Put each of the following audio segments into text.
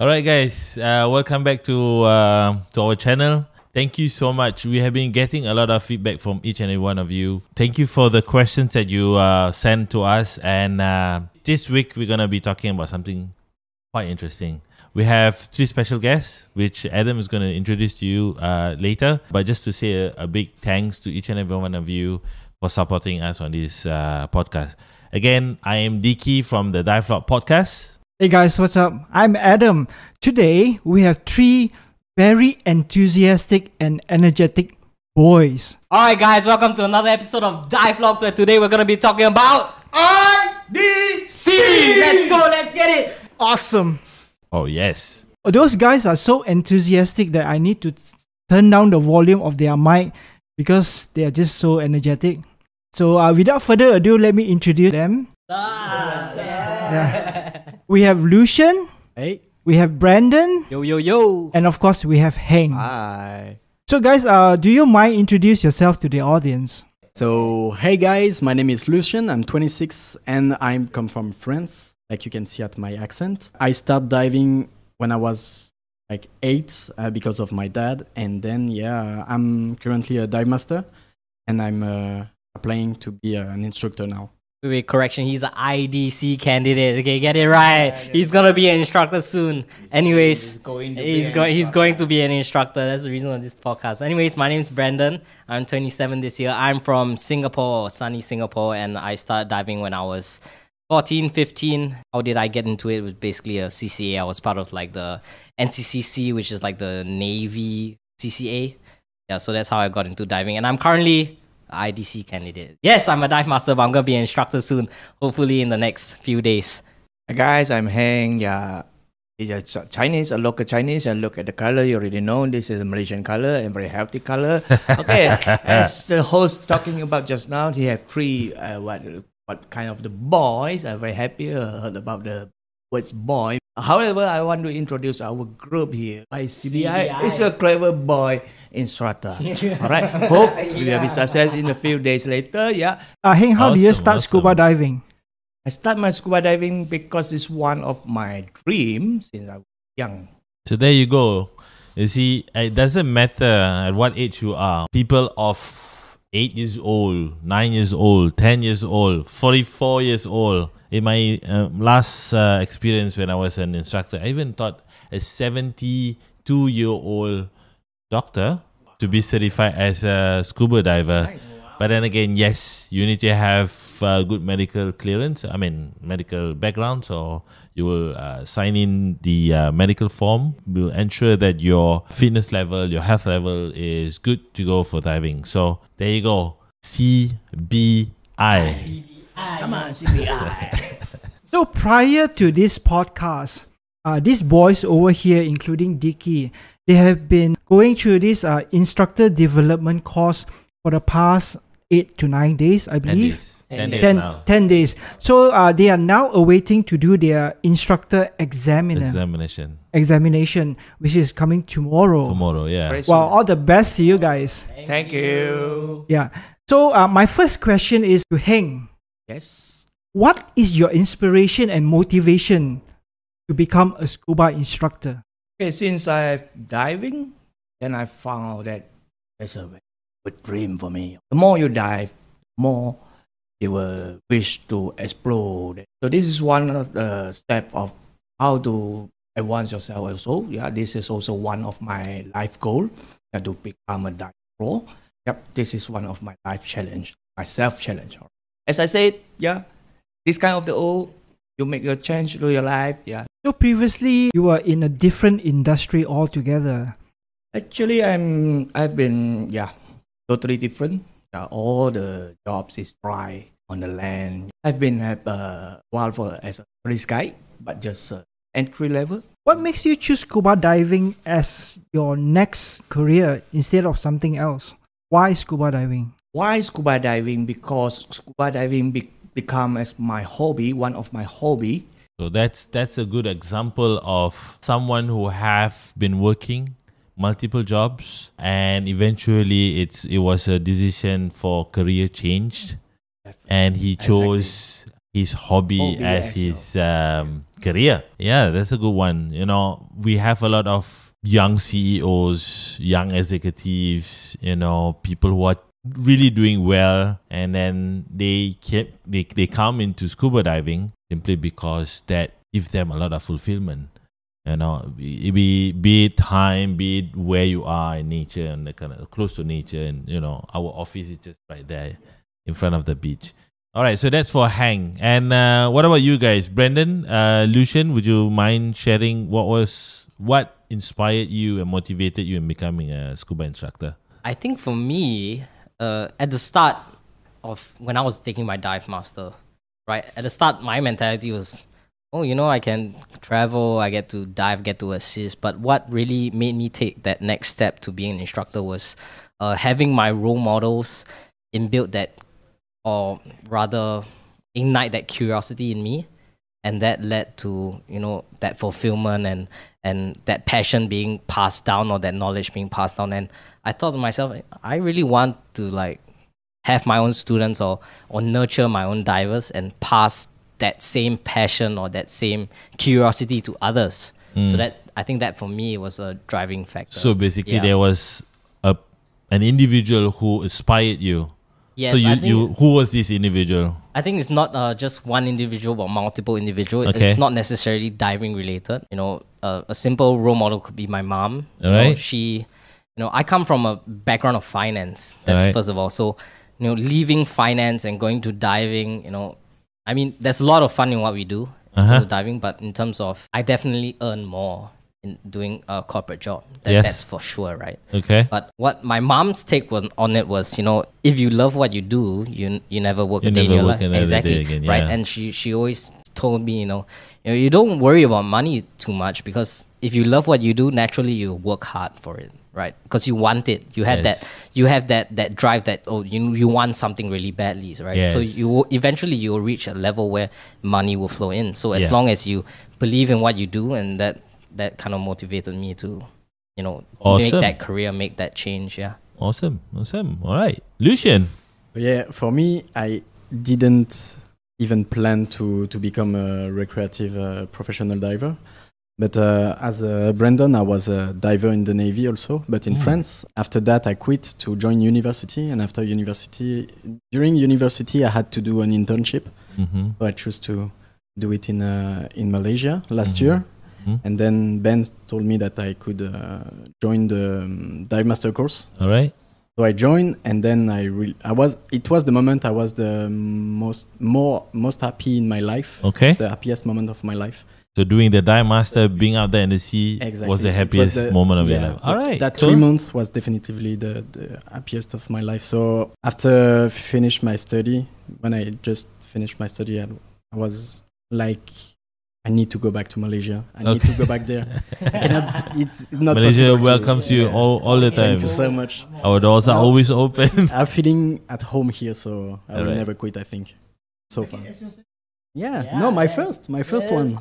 Alright guys, welcome back to our channel. Thank you so much. We have been getting a lot of feedback from each and every one of you. Thank you for the questions that you sent to us. And this week, we're going to be talking about something quite interesting. We have three special guests, which Adam is going to introduce to you later. But just to say a big thanks to each and every one of you for supporting us on this podcast. Again, I am Diki from the Dive Vlog podcast. Hey guys, what's up? I'm Adam. Today, we have three very enthusiastic and energetic boys. Alright guys, welcome to another episode of Dive Vlogs, where today we're going to be talking about IDC! Let's go, let's get it! Awesome. Oh yes. Those guys are so enthusiastic that I need to turn down the volume of their mic because they are just so energetic. So without further ado, let me introduce them. We have Lucien. Hey. We have Brandon. Yo, yo, yo. And of course, we have Heng. Hi. So guys, do you mind introduce yourself to the audience? So, hey guys, my name is Lucien. I'm 26 and I come from France, like you can see at my accent. I started diving when I was like 8 because of my dad. And then, yeah, I'm currently a dive master and I'm applying to be an instructor now. Wait, correction, he's an IDC candidate, okay, get it right. Yeah, yeah. He's gonna be an instructor soon. Anyways, he's going to be an instructor, that's the reason of this podcast. Anyways, my name is Brandon, I'm 27 this year, I'm from Singapore, sunny Singapore, and I started diving when I was 14, 15. How did I get into it? It was basically a CCA, I was part of like the NCCC, which is like the Navy CCA. Yeah, so that's how I got into diving, and I'm currently IDC candidate. Yes, I'm a dive master, but I'm going to be an instructor soon, hopefully in the next few days. Hey guys, I'm Heng. Yeah, it's a Chinese, a local Chinese, and look at the color, you already know this is a Malaysian color and very healthy color. Okay, as the host talking about just now, he have three, what kind of the boys. I'm very happy heard about the words boy. However, I want to introduce our group here. CDI is a clever boy instructor. All right. Hope you will be success in a few days later. Yeah. Heng, how do you start scuba diving? I start my scuba diving because it's one of my dreams since I was young. So there you go. You see, it doesn't matter at what age you are. People of 8 years old, 9 years old, 10 years old, 44 years old. In my last experience when I was an instructor, I even taught a 72-year-old doctor to be certified as a scuba diver. Nice. Wow. But then again, yes, you need to have good medical clearance, I mean, medical background, so you will sign in the medical form. We'll ensure that your fitness level, your health level is good to go for diving. So there you go, CBI. Come on, CBI. So prior to this podcast, these boys over here, including Diki, they have been going through this instructor development course for the past 8 to 9 days, I believe. 10 days. So they are now awaiting to do their instructor examination, which is coming tomorrow. Tomorrow, yeah. Well, all the best to you guys. Thank you. Yeah. So my first question is to Heng. Yes. What is your inspiration and motivation to become a scuba instructor? Okay, since I'm diving, then I found that it's a good dream for me. The more you dive, the more you will wish to explore. So this is one of the steps of how to advance yourself also. Yeah, this is also one of my life goal, to become a dive pro. Yep, this is one of my life challenge, my self-challenge. As I said, yeah, this kind of the old, you make your change to your life, yeah. So previously, you were in a different industry altogether. Actually, I've been, yeah, totally different. Yeah, all the jobs is dry on the land. I've been as a tourist guide, but just entry level. What makes you choose scuba diving as your next career instead of something else? Why scuba diving? Why scuba diving? Because scuba diving become as my hobby, one of my hobby. So that's a good example of someone who have been working multiple jobs and eventually it was a decision for career change. Definitely. And he chose his hobby as his career. Yeah, that's a good one. You know, we have a lot of young CEOs, young executives, you know, people who are really doing well, and then they come into scuba diving simply because that gives them a lot of fulfillment. You know, be it time, be it where you are in nature and the kind of close to nature, and you know, our office is just right there in front of the beach. All right, so that's for Heng. And what about you guys, Brandon, Lucien? Would you mind sharing what inspired you and motivated you in becoming a scuba instructor? I think for me, at the start of when I was taking my dive master, right? At the start, my mentality was, oh, you know, I can travel, I get to dive, get to assist. But what really made me take that next step to being an instructor was having my role models inbuilt that, or rather ignite that curiosity in me. And that led to, you know, that fulfillment and that passion being passed down, or that knowledge being passed down. And I thought to myself, I really want to like have my own students or nurture my own divers and pass that same passion or that same curiosity to others. Mm. So that, I think that for me was a driving factor. So basically there was an individual who inspired you. Yes, so who was this individual? I think it's not just one individual, but multiple individuals. Okay. It's not necessarily diving related. You know, a simple role model could be my mom. All right. You know, I come from a background of finance. That's right. First of all. So, you know, leaving finance and going to diving, you know, I mean, there's a lot of fun in what we do in terms of diving, but in terms of, I definitely earn more in doing a corporate job. That's for sure, right? Okay. But what my mom's take was on it was, you know, if you love what you do, you never work a day in your life. Exactly. Right. And she always told me, you know, you don't worry about money too much, because if you love what you do, naturally you work hard for it, right? Because you want it. You have that drive that, oh, you want something really badly, right? Yes. So eventually you'll reach a level where money will flow in. So as long as you believe in what you do, and that kind of motivated me to, you know, make that career, make that change. Yeah. Awesome. All right. Lucien. Yeah, for me, I didn't even plan to become a recreative professional diver. But as Brandon, I was a diver in the Navy also, but in France. After that, I quit to join university. And after university, during university, I had to do an internship. Mm-hmm. So I chose to do it in Malaysia last year. And then Ben told me that I could join the dive master course. All right. So I joined, and then it was the moment I was the most happy in my life. Okay. The happiest moment of my life. So doing the dive master, being out there in the sea, was the happiest moment of your life. All right. That 3 months was definitively the happiest of my life. So after I finished my study, when I just finished my study, I was like, I need to go back to Malaysia. I need to go back there. I cannot, it's not Malaysia welcomes you all the time. Thank you so much. Our doors are always open. I'm feeling at home here, so I will never quit, I think. So far. Yeah. No, His first home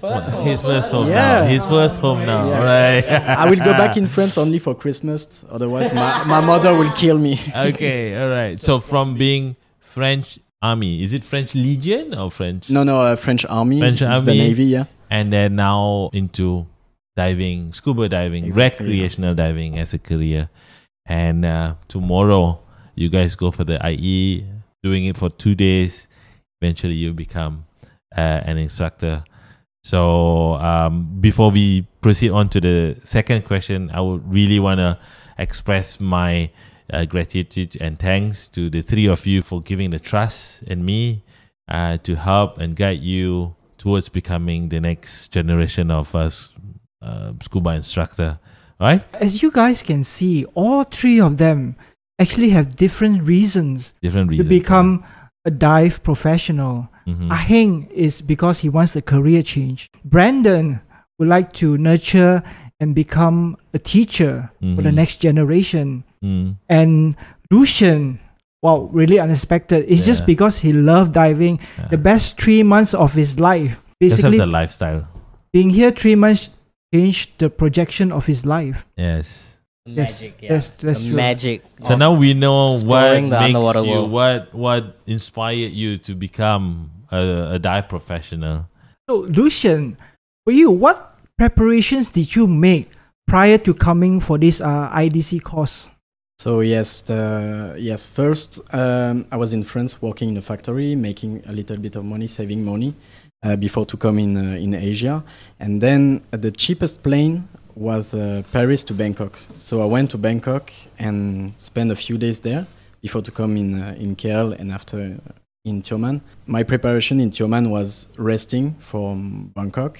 now. Yeah. Right. I will go back in France only for Christmas. Otherwise, my mother will kill me. Okay. All right. So from being French Army, is it French Legion or French? No. French Army. French Army. The Navy, yeah. And then now into diving, scuba diving, recreational diving as a career. And tomorrow, you guys go for the IE, doing it for 2 days. Eventually, you become an instructor. So before we proceed on to the second question, I would really want to express my gratitude and thanks to the three of you for giving the trust in me to help and guide you towards becoming the next generation of us scuba instructor, right? As you guys can see, all three of them actually have different reasons to become a dive professional. Heng is because he wants a career change. Brandon would like to nurture and become a teacher for the next generation. And Lucien, wow, really unexpected. It's just because he loved diving. The best 3 months of his life. Basically, the lifestyle. Being here 3 months changed the projection of his life. Yes. Magic, yes. That's the magic. So now we know what inspired you to become a dive professional. So Lucien, for you, what preparations did you make prior to coming for this IDC course? So yes, first I was in France working in a factory, making a little bit of money, saving money before to come in Asia. And then the cheapest plane was Paris to Bangkok. So I went to Bangkok and spent a few days there before to come in KL and after in Tioman. My preparation in Tioman was resting from Bangkok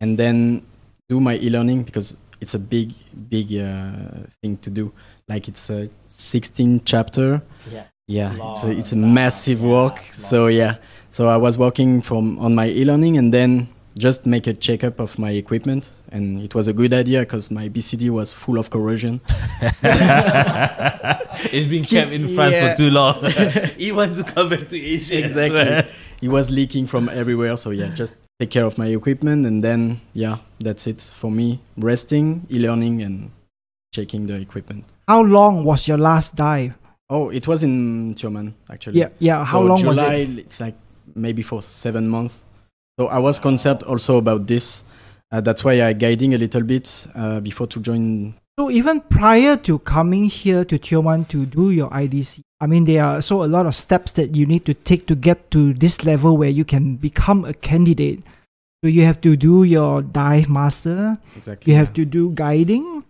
and then do my e-learning because it's a big thing to do. Like it's a 16 chapter. Yeah, yeah. Long, it's a massive work. Yeah, so yeah, so I was working on my e-learning and then just make a checkup of my equipment, and it was a good idea because my BCD was full of corrosion. It's been kept in France for too long. He wants to come back to Asia. Exactly. It was leaking from everywhere. So yeah, just take care of my equipment, and then yeah, that's it for me. Resting, e-learning, and checking the equipment. How long was your last dive? Oh, it was in Tioman, actually. Yeah, yeah. How long was it? July, it's like maybe for 7 months. So I was concerned also about this. That's why I guiding a little bit before to join. So even prior to coming here to Tioman to do your IDC, I mean, there are so a lot of steps that you need to take to get to this level where you can become a candidate. So you have to do your dive master. Exactly. You have to do guiding.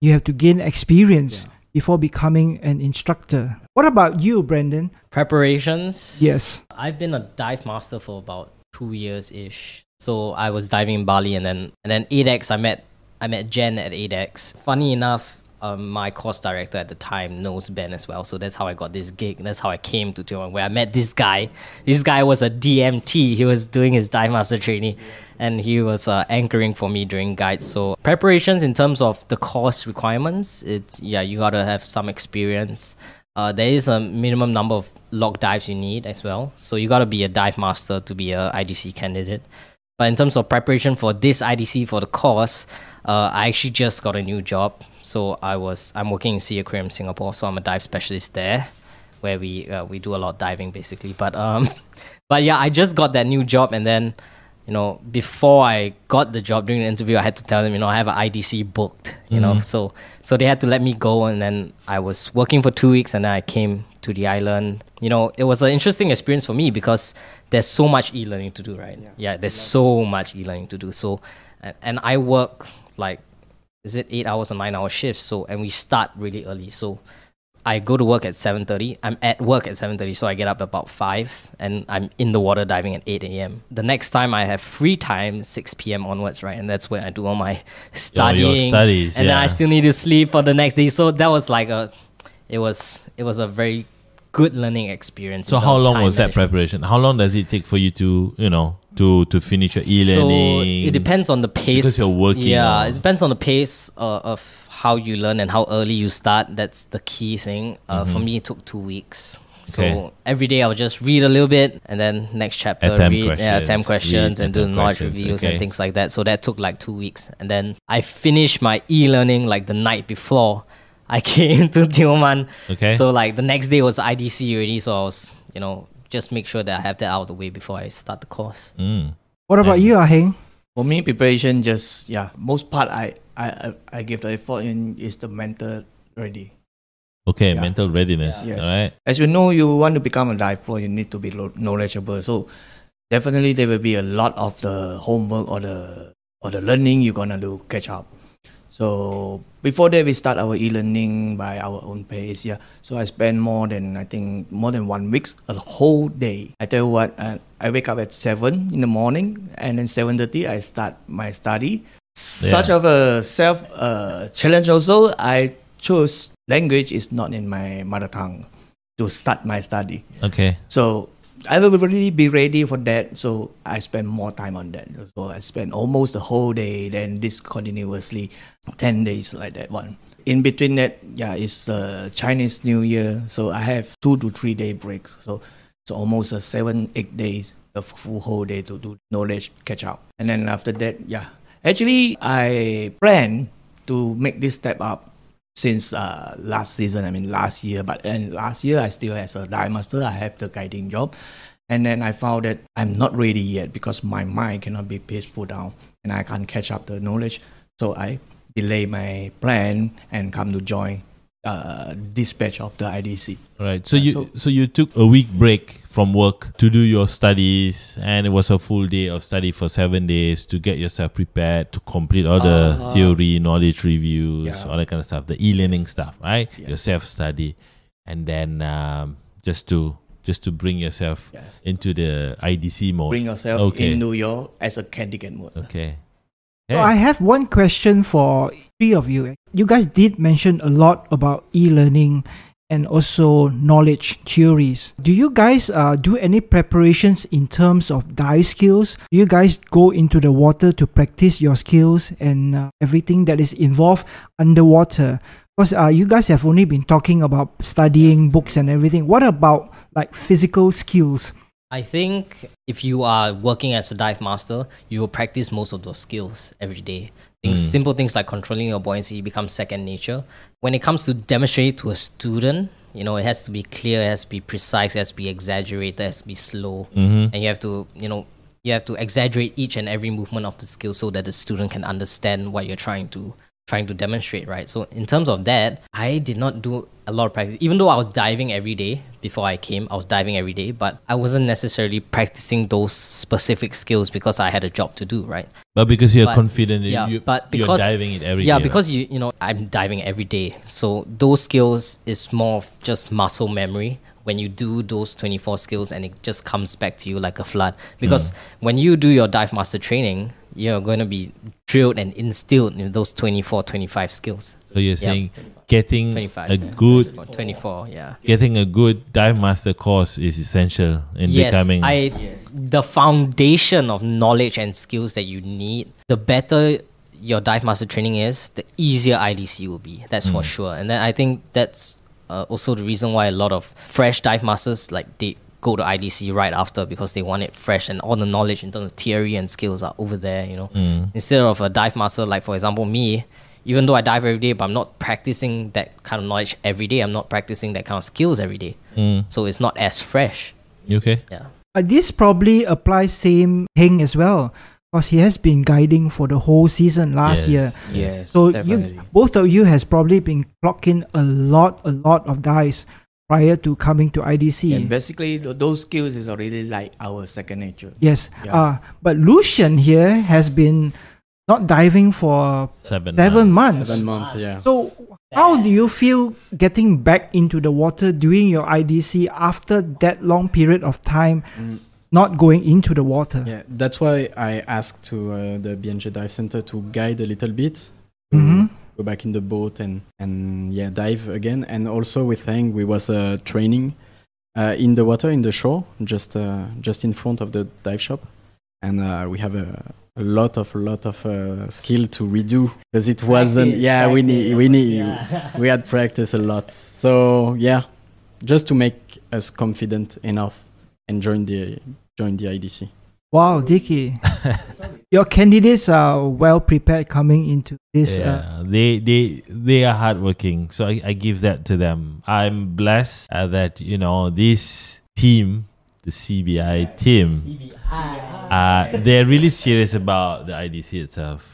You have to gain experience before becoming an instructor. What about you, Brandon? Preparations? Yes. I've been a dive master for about 2 years-ish. So I was diving in Bali, and then ADEX, I met Jen at ADEX. Funny enough, my course director at the time knows Ben as well. So that's how I got this gig. That's how I came to Tioman, where I met this guy. This guy was a DMT. He was doing his dive master trainee, and he was anchoring for me during guides. So preparations in terms of the course requirements, it's you gotta have some experience. There is a minimum number of log dives you need as well. So you gotta be a dive master to be an IDC candidate. But in terms of preparation for this IDC, for the course, I actually just got a new job. So I'm working in Sea Aquarium Singapore. So I'm a dive specialist there, where we do a lot of diving basically. But yeah, I just got that new job, and then before I got the job, during the interview, I had to tell them I have an IDC booked. So they had to let me go, and then I was working for 2 weeks, and then I came to the island. It was an interesting experience for me because there's so much e-learning to do, right? Yeah, there's so much e-learning to do. So, and I work like, is it 8 hours or 9 hour shifts? So, and we start really early. So I go to work at 7:30. I'm at work at 7:30. So I get up about 5 and I'm in the water diving at 8 AM. The next time I have free time, 6 PM onwards, right? And that's when I do all my studying. Your studies, and then I still need to sleep for the next day. So that was like it was a very good learning experience. So how long was that preparation? How long does it take for you to, to finish your e-learning? So it depends on the pace. Because you're working. Yeah, it depends on the pace of how you learn and how early you start. That's the key thing. For me, it took 2 weeks. Okay. So every day I would just read a little bit, and then next chapter attempt questions and do knowledge reviews and things like that. So that took like 2 weeks. And then I finished my e-learning like the night before I came to Tioman. Okay. So like the next day was IDC already. So I was, just make sure that I have that out of the way before I start the course. What about you, Heng? For me, preparation just, most part I give the effort in is the mental ready. Okay, mental readiness. Yes. All right. As you know, you want to become a dive pro, you need to be knowledgeable. So definitely there will be a lot of the homework or the learning you're going to do catch up. So before that, we start our e-learning by our own pace. So I spend more than 1 week, a whole day. I tell you what, I wake up at 7 in the morning, and then 7:30 I start my study. Such of a self challenge also. I chose language is not in my mother tongue to start my study. Okay. So I will really be ready for that, so I spend more time on that. So I spend almost the whole day, then this continuously, 10 days like that one. In between that, it's Chinese New Year, so I have 2 to 3 day breaks. So it's almost 7-8 days, a full whole day to do knowledge catch up. And then after that, actually I plan to make this step up since last year, but last year I still as a dive master, I have the guiding job. And then I found that I'm not ready yet because my mind cannot be peaceful down and I can't catch up the knowledge. So I delay my plan and come to join dispatch of the IDC. Right. So you took a week break from work to do your studies, and it was a full day of study for 7 days to get yourself prepared to complete all the theory, knowledge reviews, all that kind of stuff, the e-learning stuff, right? Yeah. Your self-study, and then just to bring yourself into the IDC mode. Bring yourself into your as a candidate mode. Okay. Hey. So I have one question for three of you. You guys did mention a lot about e-learning and also knowledge theories. Do you guys do any preparations in terms of dive skills? Do you guys go into the water to practice your skills and everything that is involved underwater? Because you guys have only been talking about studying books and everything. What about like physical skills? I think if you are working as a dive master, you will practice most of those skills every day. Things, simple things like controlling your buoyancy becomes second nature. When it comes to demonstrating to a student, you know, it has to be clear, it has to be precise, it has to be exaggerated, it has to be slow. And you have to, you know, you have to exaggerate each and every movement of the skill so that the student can understand what you're trying to demonstrate, right? So in terms of that, I did not do a lot of practice. Even though I was diving every day before I came, I was diving every day, but I wasn't necessarily practicing those specific skills because I had a job to do, right? But because you're confident, you're diving it every day. Yeah, because right? you know, I'm diving every day. So those skills is more of just muscle memory. When you do those 24 skills and it just comes back to you like a flood. Because when you do your dive master training, you're going to be drilled and instilled in those 24, 25 skills. So you're saying getting a good 24, getting a good dive master course is essential in becoming. The foundation of knowledge and skills that you need, the better your dive master training is, the easier IDC will be. That's for sure. And then I think that's also the reason why a lot of fresh dive masters, like, they go to IDC right after because they want it fresh and all the knowledge in terms of theory and skills are over there, you know. Instead of a dive master, like for example me, even though I dive every day, but I'm not practicing that kind of knowledge every day. I'm not practicing that kind of skills every day. So it's not as fresh. Okay. Yeah. This probably applies same Heng as well, because he has been guiding for the whole season last year. Yes. So definitely. Both of you has probably been clocking a lot of dives prior to coming to IDC. And basically, those skills is already like our second nature. Yes. But Lucien here has been not diving for seven months. 7 months, yeah. So how do you feel getting back into the water doing your IDC after that long period of time not going into the water? Yeah, that's why I asked to the B&J Dive Center to guide a little bit. Go back in the boat and yeah, dive again. And also with Heng, we was training in the water, in the shore, just in front of the dive shop. And we have a lot of skill to redo because it wasn't. Yeah, we had practice a lot. So yeah, just to make us confident enough and join the IDC. Wow, Diki, your candidates are well prepared coming into this. Yeah, they are hardworking, so I give that to them. I'm blessed that you know this team, the CBI team, they're really serious about the IDC itself.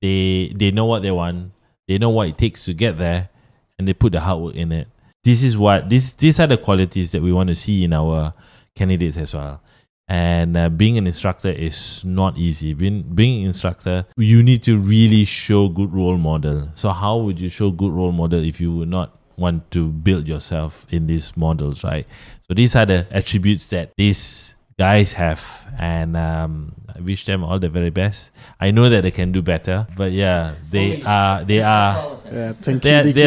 They know what they want, they know what it takes to get there, and they put the hard work in it. This is what these are the qualities that we want to see in our candidates as well. And being an instructor is not easy. Being an instructor, you need to really show good role model. So how would you show good role model if you would not want to build yourself in these models, right? So these are the attributes that these guys have, and I wish them all the very best. I know that they can do better, but yeah, they're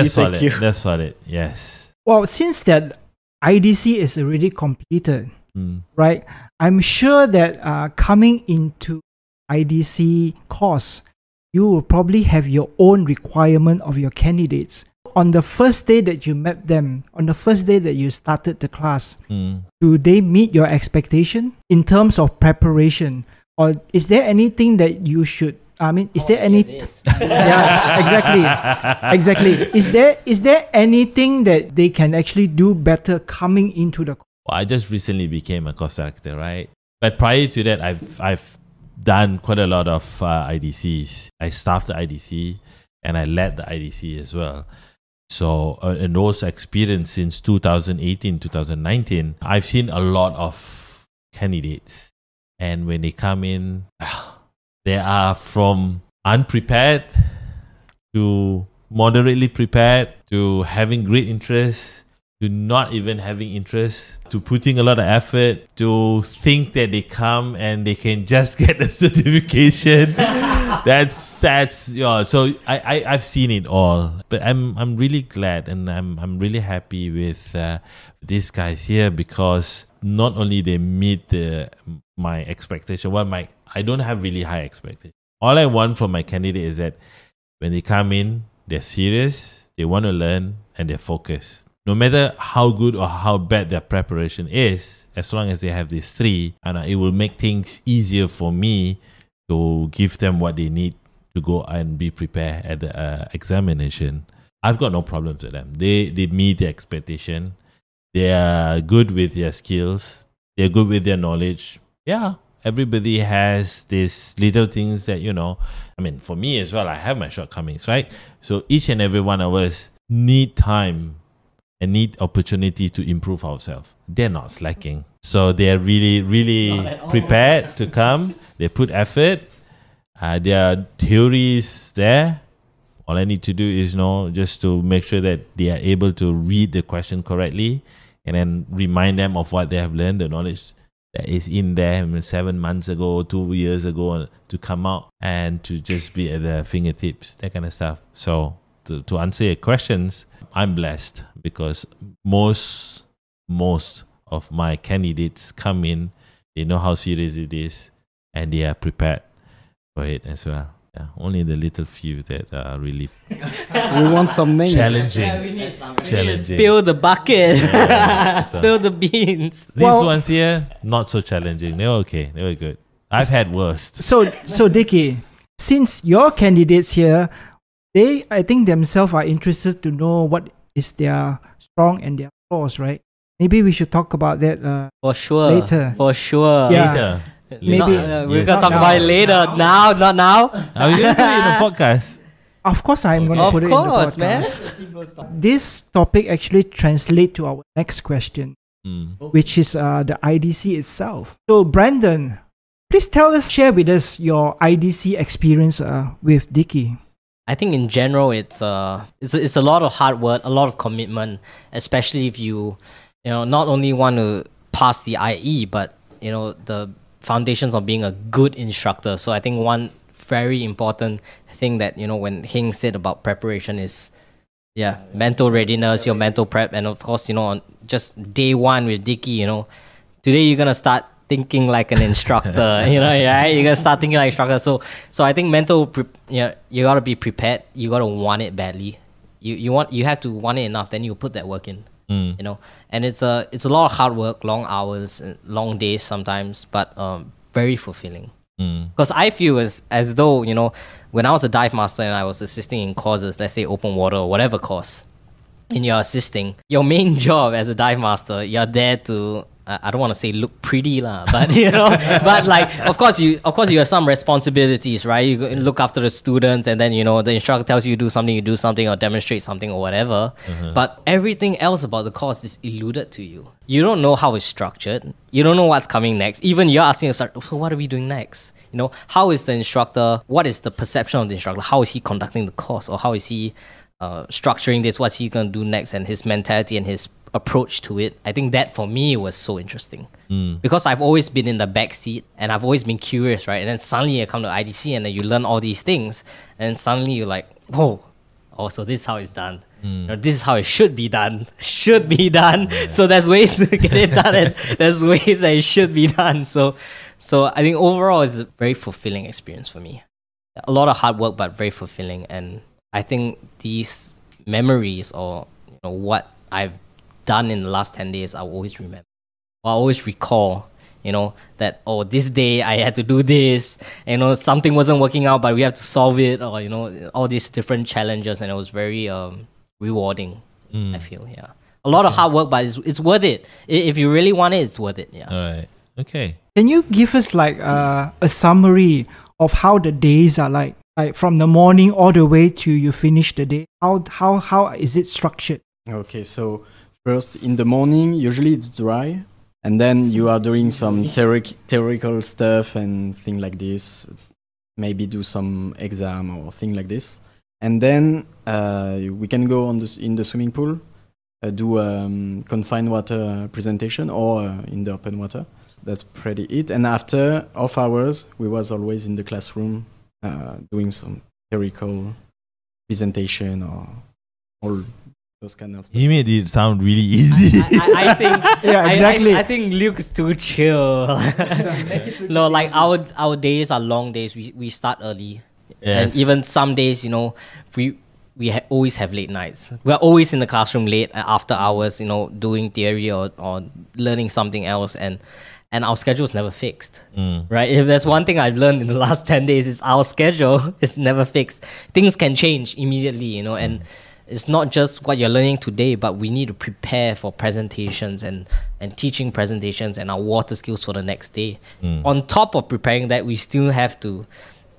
solid. They're solid. Yes. Well, since that IDC is already completed, right? I'm sure that coming into IDC course, you will probably have your own requirement of your candidates. On the first day that you met them, on the first day that you started the class, do they meet your expectation in terms of preparation? Or is there anything that you should, I mean, is there any... yeah, exactly. Is there anything that they can actually do better coming into the course? Well, I just recently became a course director, right? But prior to that, I've done quite a lot of IDCs. I staffed the IDC and I led the IDC as well. So, and those experience since 2018, 2019, I've seen a lot of candidates. And when they come in, they are from unprepared to moderately prepared to having great interest to not even having interest to putting a lot of effort to think that they come and they can just get a certification. That's yeah. So I've seen it all, but I'm really glad and I'm really happy with these guys here, because not only they meet my expectation. Well, I don't have really high expectations. All I want from my candidate is that when they come in, they're serious, they want to learn, and they're focused. No matter how good or how bad their preparation is, as long as they have these three, and it will make things easier for me to give them what they need to go and be prepared at the examination. I've got no problems with them. They meet the expectation. They are good with their skills. They're good with their knowledge. Yeah. Everybody has these little things that, you know, I mean, for me as well, I have my shortcomings, right? So each and every one of us need time and need opportunity to improve ourselves. They're not slacking. So they're really, really prepared to come. They put effort. There are theories there. All I need to do is, you know, just to make sure that they are able to read the question correctly and then remind them of what they have learned, the knowledge that is in there 7 months ago, 2 years ago, to come out and to just be at their fingertips, that kind of stuff. So to answer your questions, I'm blessed because most of my candidates come in, they know how serious it is, and they are prepared for it as well. Yeah, only the little few that are really we want some names. Challenging. Yeah, we need spill the bucket. Yeah, so. Spill the beans. These ones here, not so challenging. They were okay. They were good. I've had worst. So Diki, since your candidates here, they I think themselves are interested to know what is their strong and their flaws, right? Maybe we should talk about that for sure. Later. For sure. Yeah. Later. Maybe we're gonna talk about it later. Now, not now. Are you gonna do it in the podcast? Of course, I'm gonna put it in the podcast. Man. This topic actually translates to our next question, which is the IDC itself. So, Brandon, please share with us your IDC experience with Diki. I think in general, it's a lot of hard work, a lot of commitment, especially if you not only want to pass the IE, but you know the foundations of being a good instructor. So I think one very important thing that, you know, when Heng said about preparation is, mental readiness, your mental prep. And of course, you know, on just day one with Diki, you know, today you're going to start thinking like an instructor, you know, yeah, you're going to start thinking like an instructor. So I think you got to be prepared. You got to want it badly. You have to want it enough, then you put that work in. You know, and it's a lot of hard work, long hours, long days sometimes, but very fulfilling. Because I feel as though, you know, when I was a dive master and I was assisting in courses, let's say open water or whatever course, and you're assisting, your main job as a dive master, you're there to I don't want to say look pretty lah, but you know, but like of course you have some responsibilities, right? You look after the students, and then you know the instructor tells you do something or demonstrate something or whatever. But everything else about the course is eluded to you. You don't know how it's structured. You don't know what's coming next. Even you're asking yourself, so what are we doing next? You know, how is the instructor? What is the perception of the instructor? How is he conducting the course, or how is he structuring this? What's he gonna do next? And his mentality and his approach to it, I think that for me was so interesting because I've always been in the back seat and I've always been curious, right? And then suddenly I come to IDC and then you learn all these things, and suddenly you're like, whoa, so this is how it's done. You know, this is how it should be done. Yeah. So there's ways to get it done, and there's ways that it should be done. So I think overall it's a very fulfilling experience for me. A lot of hard work, but very fulfilling. And I think these memories, or you know, what I've done in the last 10 days, I'll always remember. I'll always recall, you know, that, oh, this day I had to do this, you know, something wasn't working out, but we have to solve it, or, you know, all these different challenges. And it was very rewarding, I feel, yeah. a lot of hard work, but it's worth it. If you really want it, it's worth it. Yeah. All right. Okay. Can you give us like a summary of how the days are like? Like from the morning all the way to you finish the day. How is it structured? Okay, so first in the morning, usually it's dry, and then you are doing some theoretical stuff and things like this. Maybe do some exam or thing like this. And then we can go on in the swimming pool, do confined water presentation or in the open water. That's pretty it. And after off hours, we was always in the classroom doing some theoretical presentation or all those kind of stuff. He made it sound really easy. I think yeah, exactly. I think Luke's too chill. No, like our days are long days. We start early. Yes. And even some days, you know, we always have late nights. We're always in the classroom late after hours, you know, doing theory or learning something else. And our schedule is never fixed, right? If there's one thing I've learned in the last 10 days, is our schedule is never fixed. Things can change immediately, you know, and it's not just what you're learning today, but we need to prepare for presentations and teaching presentations and our water skills for the next day. On top of preparing that, we still have to,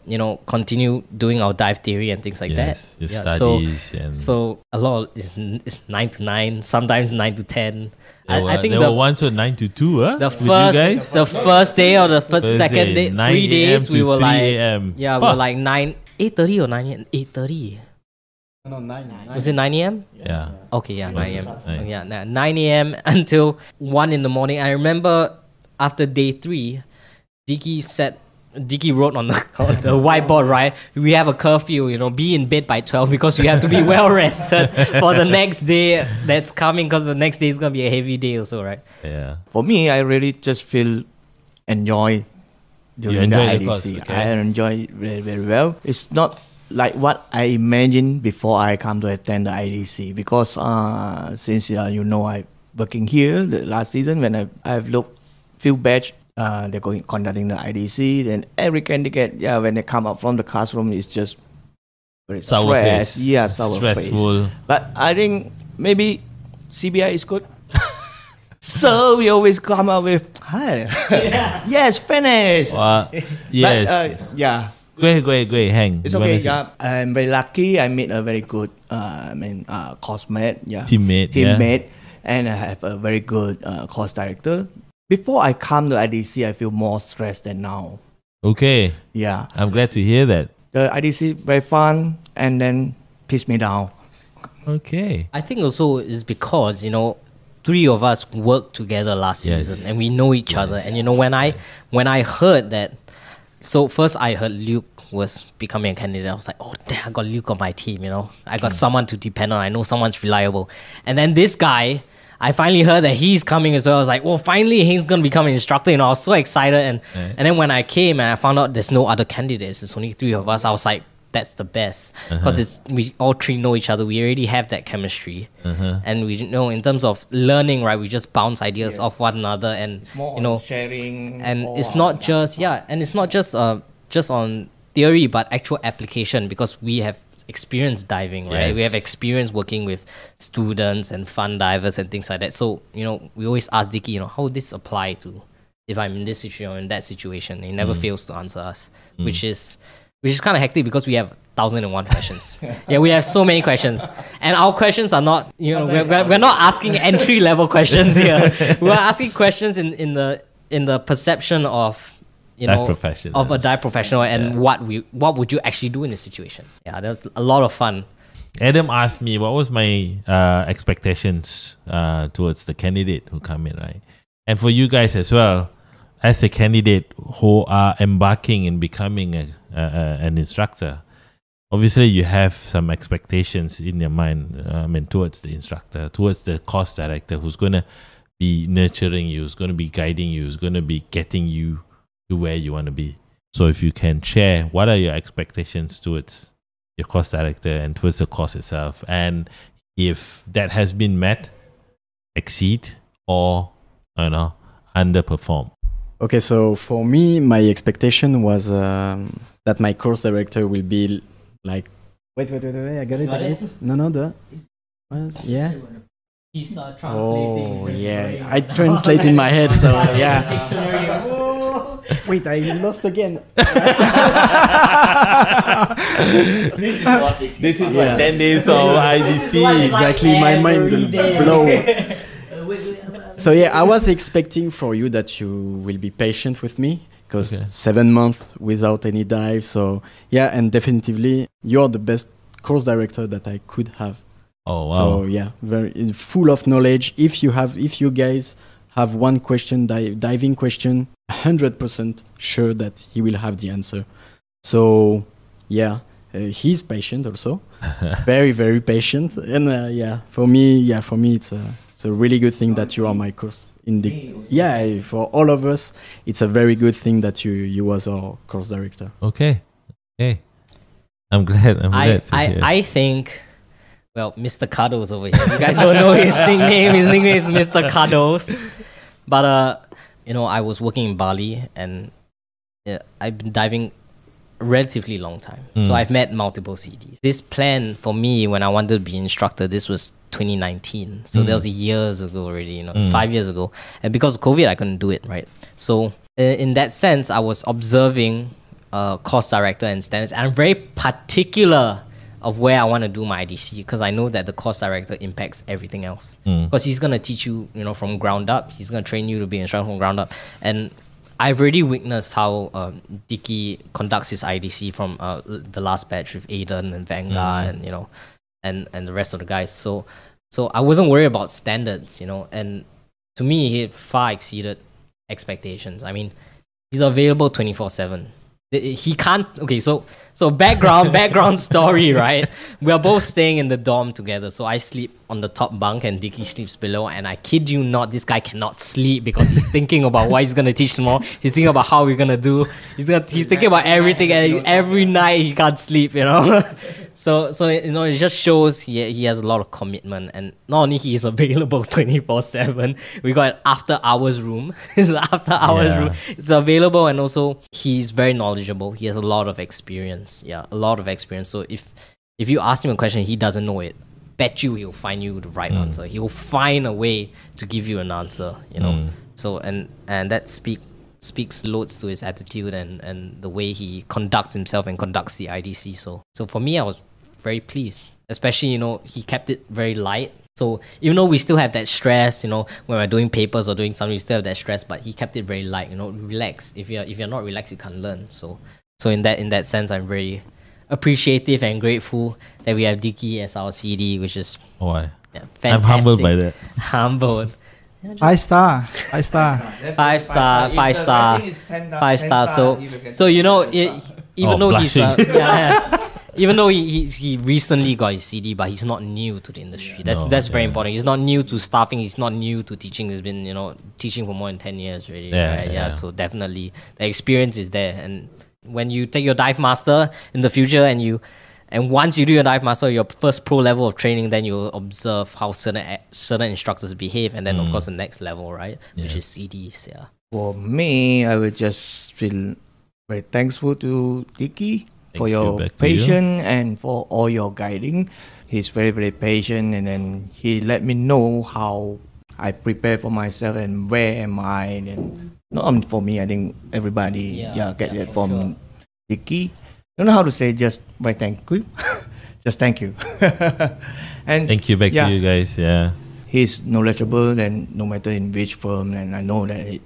you know, continue doing our dive theory and things like that. Yeah, studies so a lot is 9 to 9, sometimes 9 to 10. I think there were once or 9 to 2, huh? The first day or the first second day, 3 days we were like, yeah, we were like 8:30 or 8:30. No, 9 a.m. Was it 9 a.m? Yeah. Okay, yeah, 9 a.m. Yeah, 9 a.m. until 1 in the morning. I remember after day 3, Diki wrote on the whiteboard, right? We have a curfew, you know, be in bed by 12 because we have to be well rested for the next day that's coming, because the next day is going to be a heavy day also, right? Yeah. For me, I really just feel enjoy during the IDC. Course, okay. I enjoy it very, very well. It's not like what I imagined before I come to attend the IDC, because since, you know, I'm working here the last season when I've looked few batch. They're conducting the IDC. Then every candidate, yeah, when they come out from the classroom, it's just very stressed. Yeah, stressful. But I think maybe CBI is good. So we always come out with hi. Yeah. Yes, finish. Yes. But, yeah. Great, Heng. It's okay. Yeah, I'm very lucky. I met a very good, coursemate. Yeah. Teammate. And I have a very good course director. Before I come to IDC, I feel more stressed than now. Okay. Yeah. I'm glad to hear that. The IDC, very fun, and then pissed me down. Okay. I think also is because, you know, 3 of us worked together last season, and we know each other. And, you know, when I heard that, so first I heard Luke was becoming a candidate. I was like, oh, damn, I got Luke on my team, you know. I got someone to depend on. I know someone's reliable. And then this guy... I finally heard that he's coming as well. I was like, well, finally, he's going to become an instructor. You know, I was so excited. And then when I came and I found out there's no other candidates, there's only 3 of us, I was like, that's the best. Because we all 3 know each other. We already have that chemistry. And we, you know, in terms of learning, right, we just bounce ideas off one another. And, you know, sharing. And it's not just, and it's not just on theory, but actual application, because we have experience diving, right? We have experience working with students and fun divers and things like that. So, you know, we always ask Diki, you know, how would this apply to if I'm in this situation or in that situation? He never fails to answer us, which is kind of hectic because we have 1001 questions. Yeah, we have so many questions, and our questions are not, you know, we're not asking entry level questions here. We're asking questions in the perception of, you know, of a dive professional, and what would you actually do in this situation? Yeah, that was a lot of fun. Adam asked me what was my expectations towards the candidate who come in, right? And for you guys as well, as a candidate who are embarking in becoming an instructor, obviously you have some expectations in your mind. I mean, towards the instructor, towards the course director, who's gonna be nurturing you, who's gonna be guiding you, who's gonna be getting you to where you want to be. So if you can share, what are your expectations towards your course director and towards the course itself? And if that has been met, exceed, or, you know, underperform? Okay, so for me, my expectation was that my course director will be like, wait, I got it. No, the... Yeah. He's translating. Oh yeah, I translate in my head, so yeah. Wait, I lost again. This is what this is like 10 days of IDC. Exactly, my mind will blow. So yeah, I was expecting for you that you will be patient with me, because 7 months without any dive. So yeah, and definitively you're the best course director that I could have. Oh wow! So yeah, very full of knowledge. If you guys have one question, diving question, 100% sure that he will have the answer. So yeah, he's patient also, very, very patient. And yeah, for me, it's a really good thing that you are my course in the yeah. For all of us, it's a very good thing that you was our course director. Okay, okay, I'm glad. I think. Well, Mr. Cuddles over here. You guys don't know his nickname. His nickname is Mr. Cuddles. But, you know, I was working in Bali and I've been diving a relatively long time. Mm. So I've met multiple CDs. This plan for me, when I wanted to be instructor, this was 2019. So that was years ago already, you know, 5 years ago. And because of COVID, I couldn't do it, right? So in that sense, I was observing course director and standards. And I'm very particular of where I want to do my IDC, because I know that the course director impacts everything else. Because he's going to teach you, you know, from ground up. He's going to train you to be an instructor from ground up. And I've already witnessed how Diki conducts his IDC from the last batch with Aiden and Vanguard and, you know, and the rest of the guys. So I wasn't worried about standards, you know, and to me, he far exceeded expectations. I mean, he's available 24/7. He can't, okay, so background story, right? We are both staying in the dorm together. So I sleep on the top bunk and Diki sleeps below. And I kid you not, this guy cannot sleep because he's thinking about what he's going to teach tomorrow. He's thinking about how we're going to do. He's thinking about everything. And every night he can't sleep, you know? So you know, it just shows he has a lot of commitment. And not only he is available 24/7, we got an after hours room. It's an after hours room. It's available, and also he's very knowledgeable. He has a lot of experience. Yeah, a lot of experience. So if you ask him a question, he doesn't know it, bet you he'll find you the right answer. He will find a way to give you an answer, you know. So and that speaks loads to his attitude and the way he conducts himself and conducts the IDC. So for me, I was very pleased, especially, you know, he kept it very light. So even though we still have that stress, you know, when we're doing papers or doing something, we still have that stress, but he kept it very light, you know, relaxed. If you're not relaxed, you can't learn. So in that sense, I'm very appreciative and grateful that we have Diki as our CD, which is fantastic. I'm humbled by that. Humbled. Yeah, five star. So you know, even though he recently got his CD, but he's not new to the industry. That's very important. He's not new to staffing. He's not new to teaching. He's been, you know, teaching for more than 10 years already. So definitely the experience is there. And when you take your dive master in the future, and once you do your dive master, your first pro level of training, then you'll observe how certain instructors behave, and then of course the next level, right? Yeah. Which is CDs. Yeah. For me, I would just feel very thankful to Diki for your patience and for all your guiding. He's very, very patient, and then he let me know how I prepare for myself and where am I. And not for me, I think everybody get that from Diki. Don't know how to say, just by thank you. Just thank you. And thank you back to you guys. Yeah, he's knowledgeable, and no matter in which firm, and I know that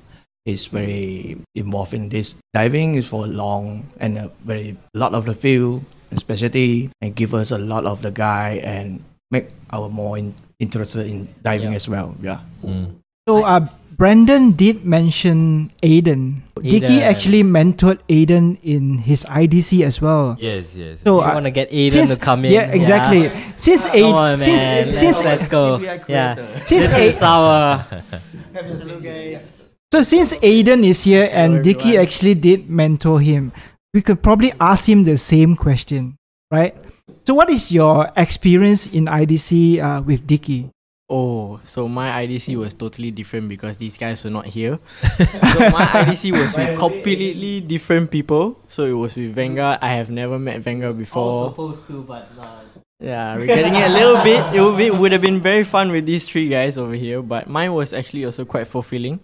he's very involved in this. Diving is for long and a lot of the field and specialty, and give us a lot of the guide and make our more interested in diving as well. So Brandon did mention Aiden. Diki actually mentored Aiden in his IDC as well. Yes, yes. So I want to get Aiden to come in. Yeah, exactly. Yeah. Since Aiden, let's go. Yeah. Since so since Aiden is here and Diki actually did mentor him, we could probably ask him the same question, right? So what is your experience in IDC with Diki? Oh, so my IDC was totally different because these guys were not here. So my IDC was with completely different people. So it was with Vanguard. I have never met Vanguard before. I was supposed to, but Yeah, we're getting it a little bit. It would have been very fun with these three guys over here, but mine was actually also quite fulfilling.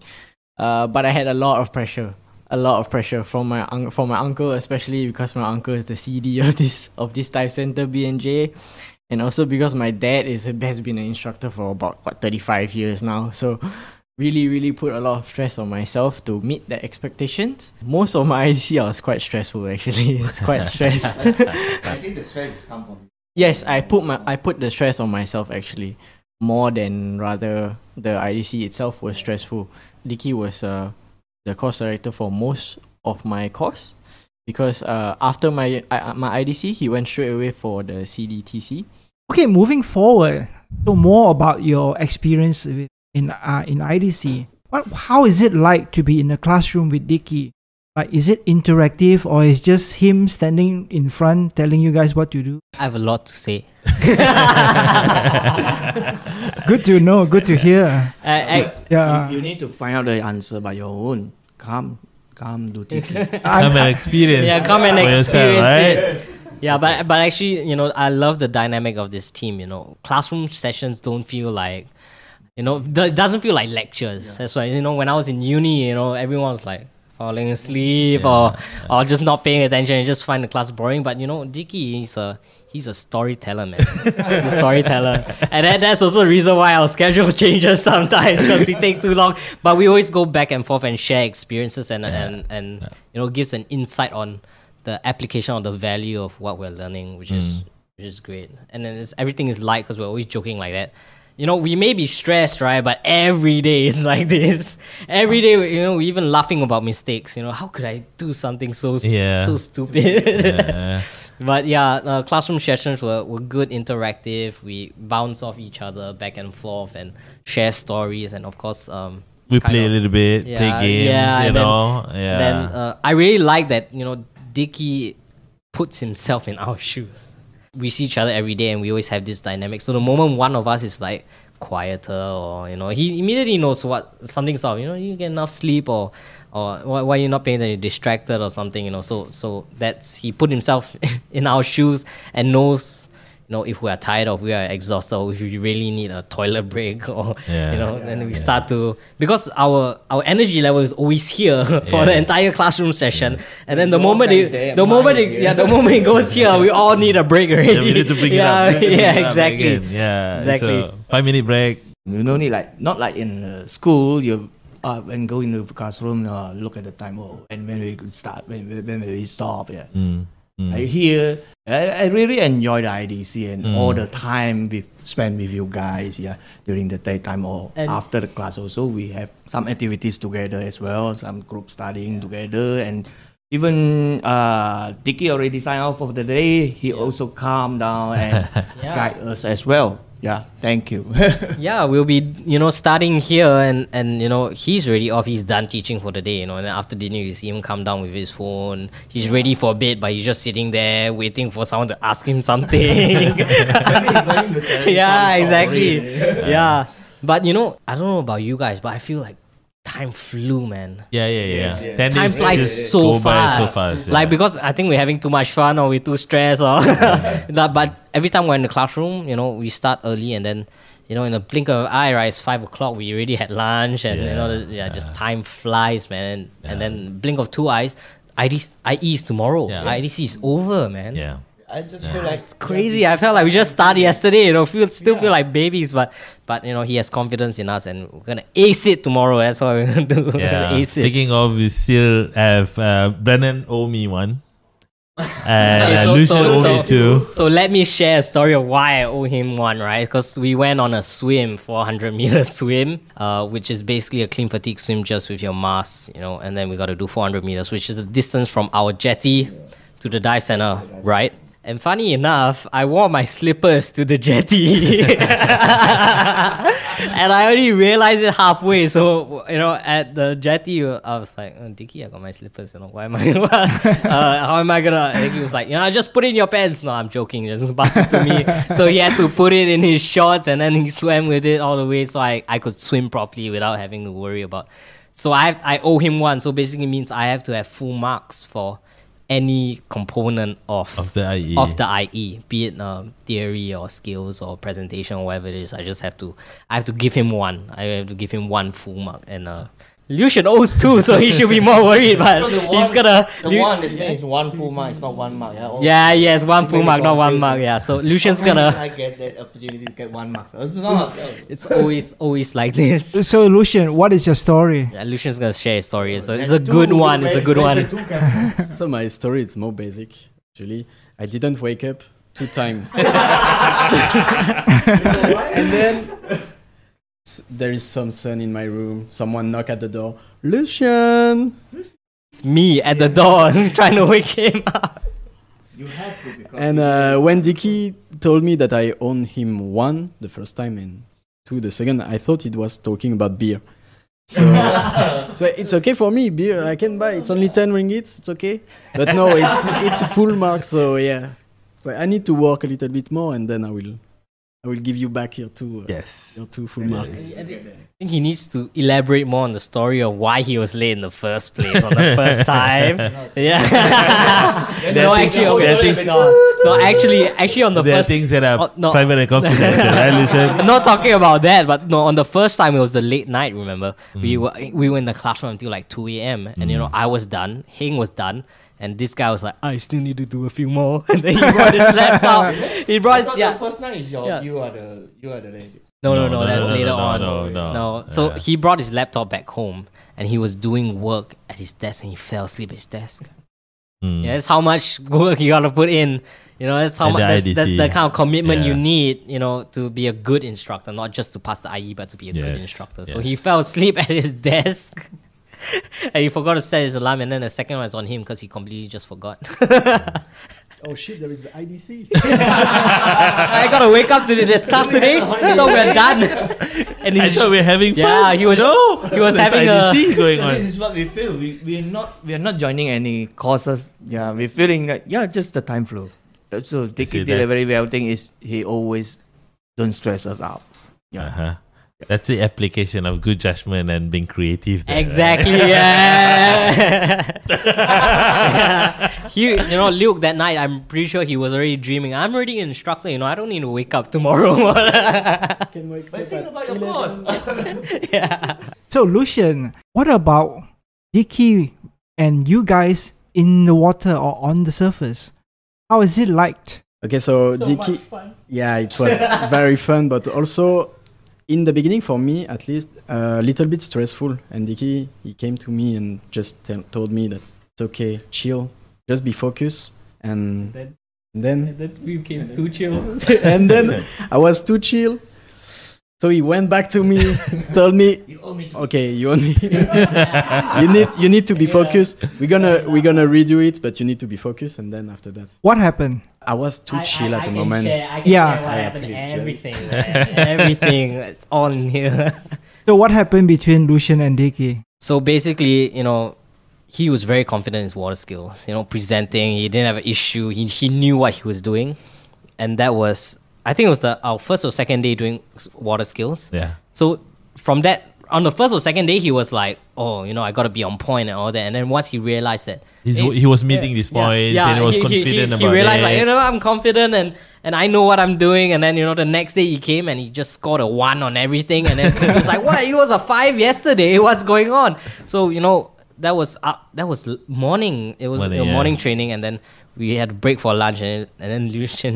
But I had a lot of pressure. A lot of pressure from my uncle, especially because my uncle is the CD of this dive center, B&J. And also because my dad has been an instructor for about, what, 35 years now. So really, really put a lot of stress on myself to meet the expectations. Most of my IDC, I was quite stressful, actually. It's quite stressed. I think the stress comes from you. Yes, I put the stress on myself, actually. More than rather the IDC itself was stressful. Diki was the course director for most of my course. Because after my IDC, he went straight away for the CDTC. Okay, moving forward, so more about your experience in IDC. How is it like to be in a classroom with Diki? Like, is it interactive or is just him standing in front telling you guys what to do? I have a lot to say. Good to know, good to hear. Yeah. You need to find out the answer by your own. Come do Diki. Come and experience. Yeah, come and experience it. Yeah, but actually, you know, I love the dynamic of this team. You know, classroom sessions don't feel like, you know, it doesn't feel like lectures. Yeah. That's why, you know, when I was in uni, you know, everyone was like falling asleep, yeah, or just not paying attention and just find the class boring. But you know, Diki is he's a storyteller, man. He's a storyteller. And that's also the reason why our schedule changes sometimes, because we take too long. But we always go back and forth and share experiences and you know, gives an insight on the application of the value of what we're learning, which is great. And then everything is light because we're always joking like that. You know, we may be stressed, right? But every day is like this. Every day, you know, we're even laughing about mistakes. You know, how could I do something so stupid? Yeah. But yeah, classroom sessions were good, interactive. We bounce off each other back and forth and share stories. And of course, we play a little bit, play games, you know. Yeah. Then I really like that, you know, Diki puts himself in our shoes. We see each other every day and we always have this dynamic. So the moment one of us is like quieter, or you know, he immediately knows something's up. You know, you get enough sleep, or why you're not paying attention, you're distracted or something, you know. So that's, he put himself in our shoes and knows, you know, if we are tired or if we are exhausted or if we really need a toilet break, or you know, then we start to, because our energy level is always here for the entire classroom session, and then the moment it goes here, we all need a break already. Yeah, we need to bring it up. Yeah, exactly. Yeah, exactly. So 5-minute break. You don't need, like, not like in school, you up and go into the classroom, look at the time, and when we could start, when we stop. Yeah. I really enjoy the IDC and all the time we spend with you guys, during the daytime or after the class also. We have some activities together as well, some group studying together, and even Diki already signed off for the day. He also calmed down and guide us as well. Yeah, thank you. Yeah, we'll be, you know, starting here, and you know, he's already off, he's done teaching for the day, you know, and then after dinner you see him come down with his phone. He's ready for bed, but he's just sitting there waiting for someone to ask him something. Yeah, exactly. Yeah. But you know, I don't know about you guys, but I feel like time flew, man. Yeah. Time flies so fast. Like, because I think we're having too much fun or we're too stressed or but every time we're in the classroom, you know, we start early, and then, you know, in a blink of an eye, right, it's 5 o'clock, we already had lunch, and you know, just time flies, man. And then blink of 2 eyes, IE is tomorrow. IDC is over, man. Yeah. I just feel like it's crazy. I felt like we just started yesterday, you know, still feel like babies, but you know, he has confidence in us and we're gonna ace it tomorrow. That's what we're gonna do. We're gonna ace it. Speaking of, we still have Brandon owe me one. And Lucien owe me 2. So let me share a story of why I owe him one, right? Because we went on a swim, 400-meter swim, which is basically a clean fatigue swim just with your mask, you know, and then we gotta do 400 meters, which is the distance from our jetty to the dive center, right? And funny enough, I wore my slippers to the jetty. And I only realized it halfway. So, you know, at the jetty, I was like, oh, Diki, I got my slippers. You know, why am I? How am I gonna? And he was like, you know, just put it in your pants. No, I'm joking. Just pass it to me. So he had to put it in his shorts, and then he swam with it all the way, so I could swim properly without having to worry about. So I owe him one. So basically means I have to have full marks for any component of the IE, be it theory or skills or presentation or whatever it is. I have to give him one. I have to give him one full mark. And Lucien owes two, so he should be more worried. But so one, he's gonna. It's one full mark. It's not one mark. Yeah. Yes, one full mark, not one mark. Yeah. So Lucian's gonna. I guess that opportunity to get one mark. It's always like this. So Lucien, what is your story? Yeah, Lucian's gonna share his story. So it's a good one. It's a good one. So my story is more basic. Actually, I didn't wake up 2 times. And then. There is some sun in my room. Someone knock at the door. Lucien! It's me at the door trying to wake him up. You have to. And when Diki told me that I owned him 1 the first time and 2 the second, I thought it was talking about beer. So, so it's okay for me, beer. I can buy. It's only 10 ringgits. It's okay. But no, it's a full mark. So yeah, so I need to work a little bit more, and then I will give you back your 2. Yes, your 2 full marks. I think he needs to elaborate more on the story of why he was late in the first place on the first time. Yeah. No, actually, on the first. There are things that are private and confidential. Right, I'm not talking about that, but no, on the first time it was the late night. Remember, we were in the classroom until like 2 a.m. and you know I was done, Heng was done. And this guy was like, I still need to do a few more. And then he brought his laptop. He brought his, yeah. The first night is you are the lady. No, that's later on. No. So he brought his laptop back home and he was doing work at his desk and he fell asleep at his desk. Yeah, that's how much work you gotta put in. You know, that's how much. That's the kind of commitment you need. You know, to be a good instructor, not just to pass the IE, but to be a good instructor. So he fell asleep at his desk. And he forgot to set his alarm, and then the second one is on him because he completely just forgot. Oh shit, there is the IDC. I gotta wake up to this class today. No, we're done. And I thought we're having fun. Yeah, he was having IDC going on. This is what we feel. We are not joining any courses. Yeah, we're feeling that just the time flow. So Diki did a very well thing is he always don't stress us out. Yeah. That's the application of good judgment and being creative. There, exactly, right? Yeah. Luke, that night, I'm pretty sure he was already dreaming. I'm already an instructor, I don't need to wake up tomorrow. Can wake up. But think about your course. Yeah. So, Lucien, what about Diki and you guys in the water or on the surface? How is it like? Okay, so Diki. Yeah, it was very fun, but also. In the beginning, for me at least, a little bit stressful. And Diki, he came to me and just told me that it's okay, chill, just be focused. And then we became too chill. And then I was too chill. So he went back to me, told me, you owe me. you need to be focused. We're gonna redo it, but you need to be focused. And then after that, what happened? I was too chill at the moment. Everything. It's all in here. So what happened between Lucien and Diki? So basically, he was very confident in his water skills. Presenting, he didn't have an issue. He knew what he was doing, and that was. I think it was our first or second day doing water skills. Yeah. So from that, on the first or second day, he was like, oh, I got to be on point and all that. And then once he realized that... he was meeting these points and he was confident about it. He realized, I'm confident and I know what I'm doing. And then, the next day he came and he just scored a 1 on everything. And then he was like, what? It was a 5 yesterday. What's going on? So, that was morning. It was morning training. And then... we had a break for lunch, and then Lucien,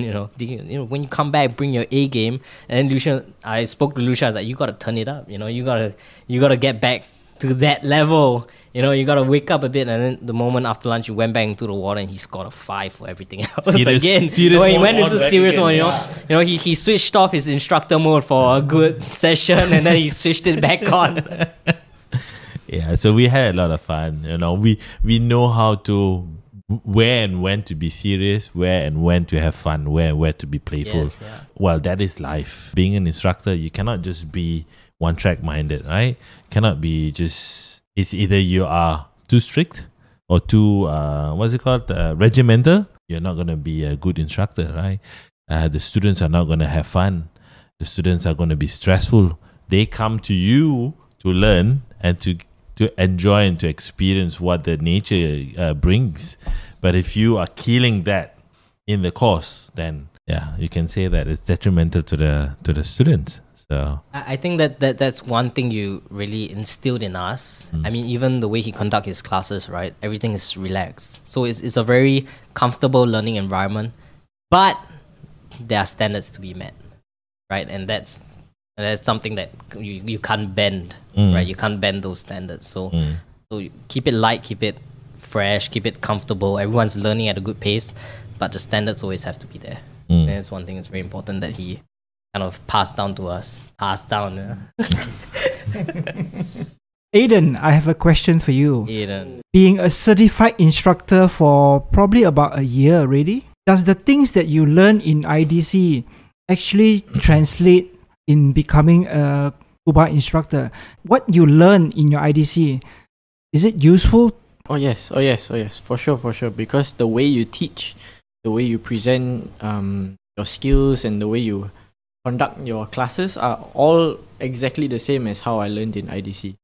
when you come back, bring your A game. And then Lucien, I spoke to Lucien. I was like, you gotta turn it up. You gotta get back to that level. You gotta wake up a bit. And then the moment after lunch, he went back into the water, and he scored a 5 for everything else. He went into serious mode. He switched off his instructor mode for a good session, and then he switched it back on. Yeah, so we had a lot of fun. We know how to. Where and when to be serious, where and when to have fun, where and where to be playful. Yes, yeah. Well, that is life. Being an instructor, you cannot just be one-track minded, right? Cannot be just... It's either you are too strict or too, regimental. You're not going to be a good instructor, right? The students are not going to have fun. The students are going to be stressful. They come to you to learn and to enjoy and to experience what the nature brings. But if you are killing that in the course, then yeah, you can say that it's detrimental to the students. So I think that's one thing you really instilled in us. I mean, even the way he conducts his classes, right? Everything is relaxed. So it's a very comfortable learning environment, but there are standards to be met, right? And that's something that you can't bend, right? You can't bend those standards. So, so you keep it light, keep it fresh, keep it comfortable. Everyone's learning at a good pace, but the standards always have to be there. And that's one thing that's very important that he kind of passed down to us. Aiden, I have a question for you. Aiden, being a certified instructor for probably about a year already, does the things that you learn in IDC actually translate in becoming a Kuba instructor? What you learn in your IDC, is it useful? Oh yes, oh yes, oh yes, for sure, for sure. Because the way you teach, the way you present your skills, and the way you conduct your classes are all exactly the same as how I learned in IDC.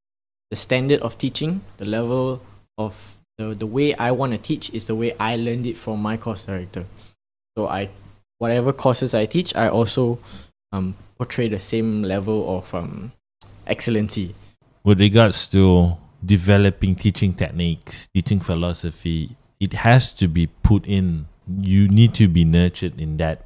The standard of teaching, the level of the way I want to teach is the way I learned it from my course director. So whatever courses I teach, I also portray the same level of excellency. With regards to developing teaching techniques, teaching philosophy, it has to be put in. You need to be nurtured in that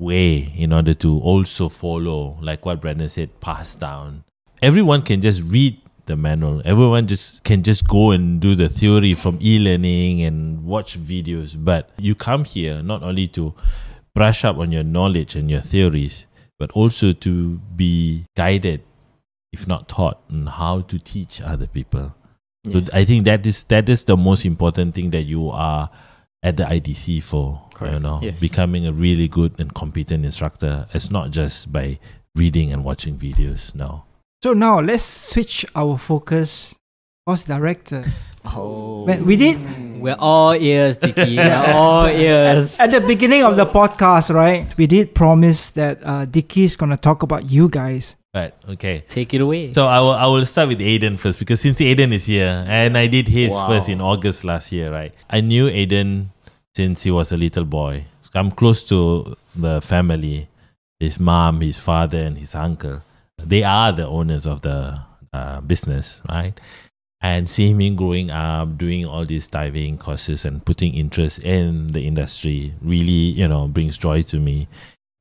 way in order to also follow, like what Brandon said, pass down. Everyone can just read the manual. Everyone can just go and do the theory from e-learning and watch videos. But you come here not only to brush up on your knowledge and your theories, but also to be guided, if not taught, on how to teach other people. Yes. So I think that is the most important thing that you are at the IDC for. Correct. You know, yes, becoming a really good and competent instructor. It's not just by reading and watching videos. No. So now let's switch our focus. Course director. Oh, we did. We're all ears, Diki. We're all ears. At the beginning of the podcast, right? We did promise that Diki is gonna talk about you guys. Right. Okay. Take it away. So I will start with Aiden first, because since Aiden is here, and I did his first in August last year, right? I knew Aiden since he was a little boy. So I'm close to the family, his mom, his father, and his uncle. They are the owners of the business, right? And seeing him growing up, doing all these diving courses and putting interest in the industry really, you know, brings joy to me.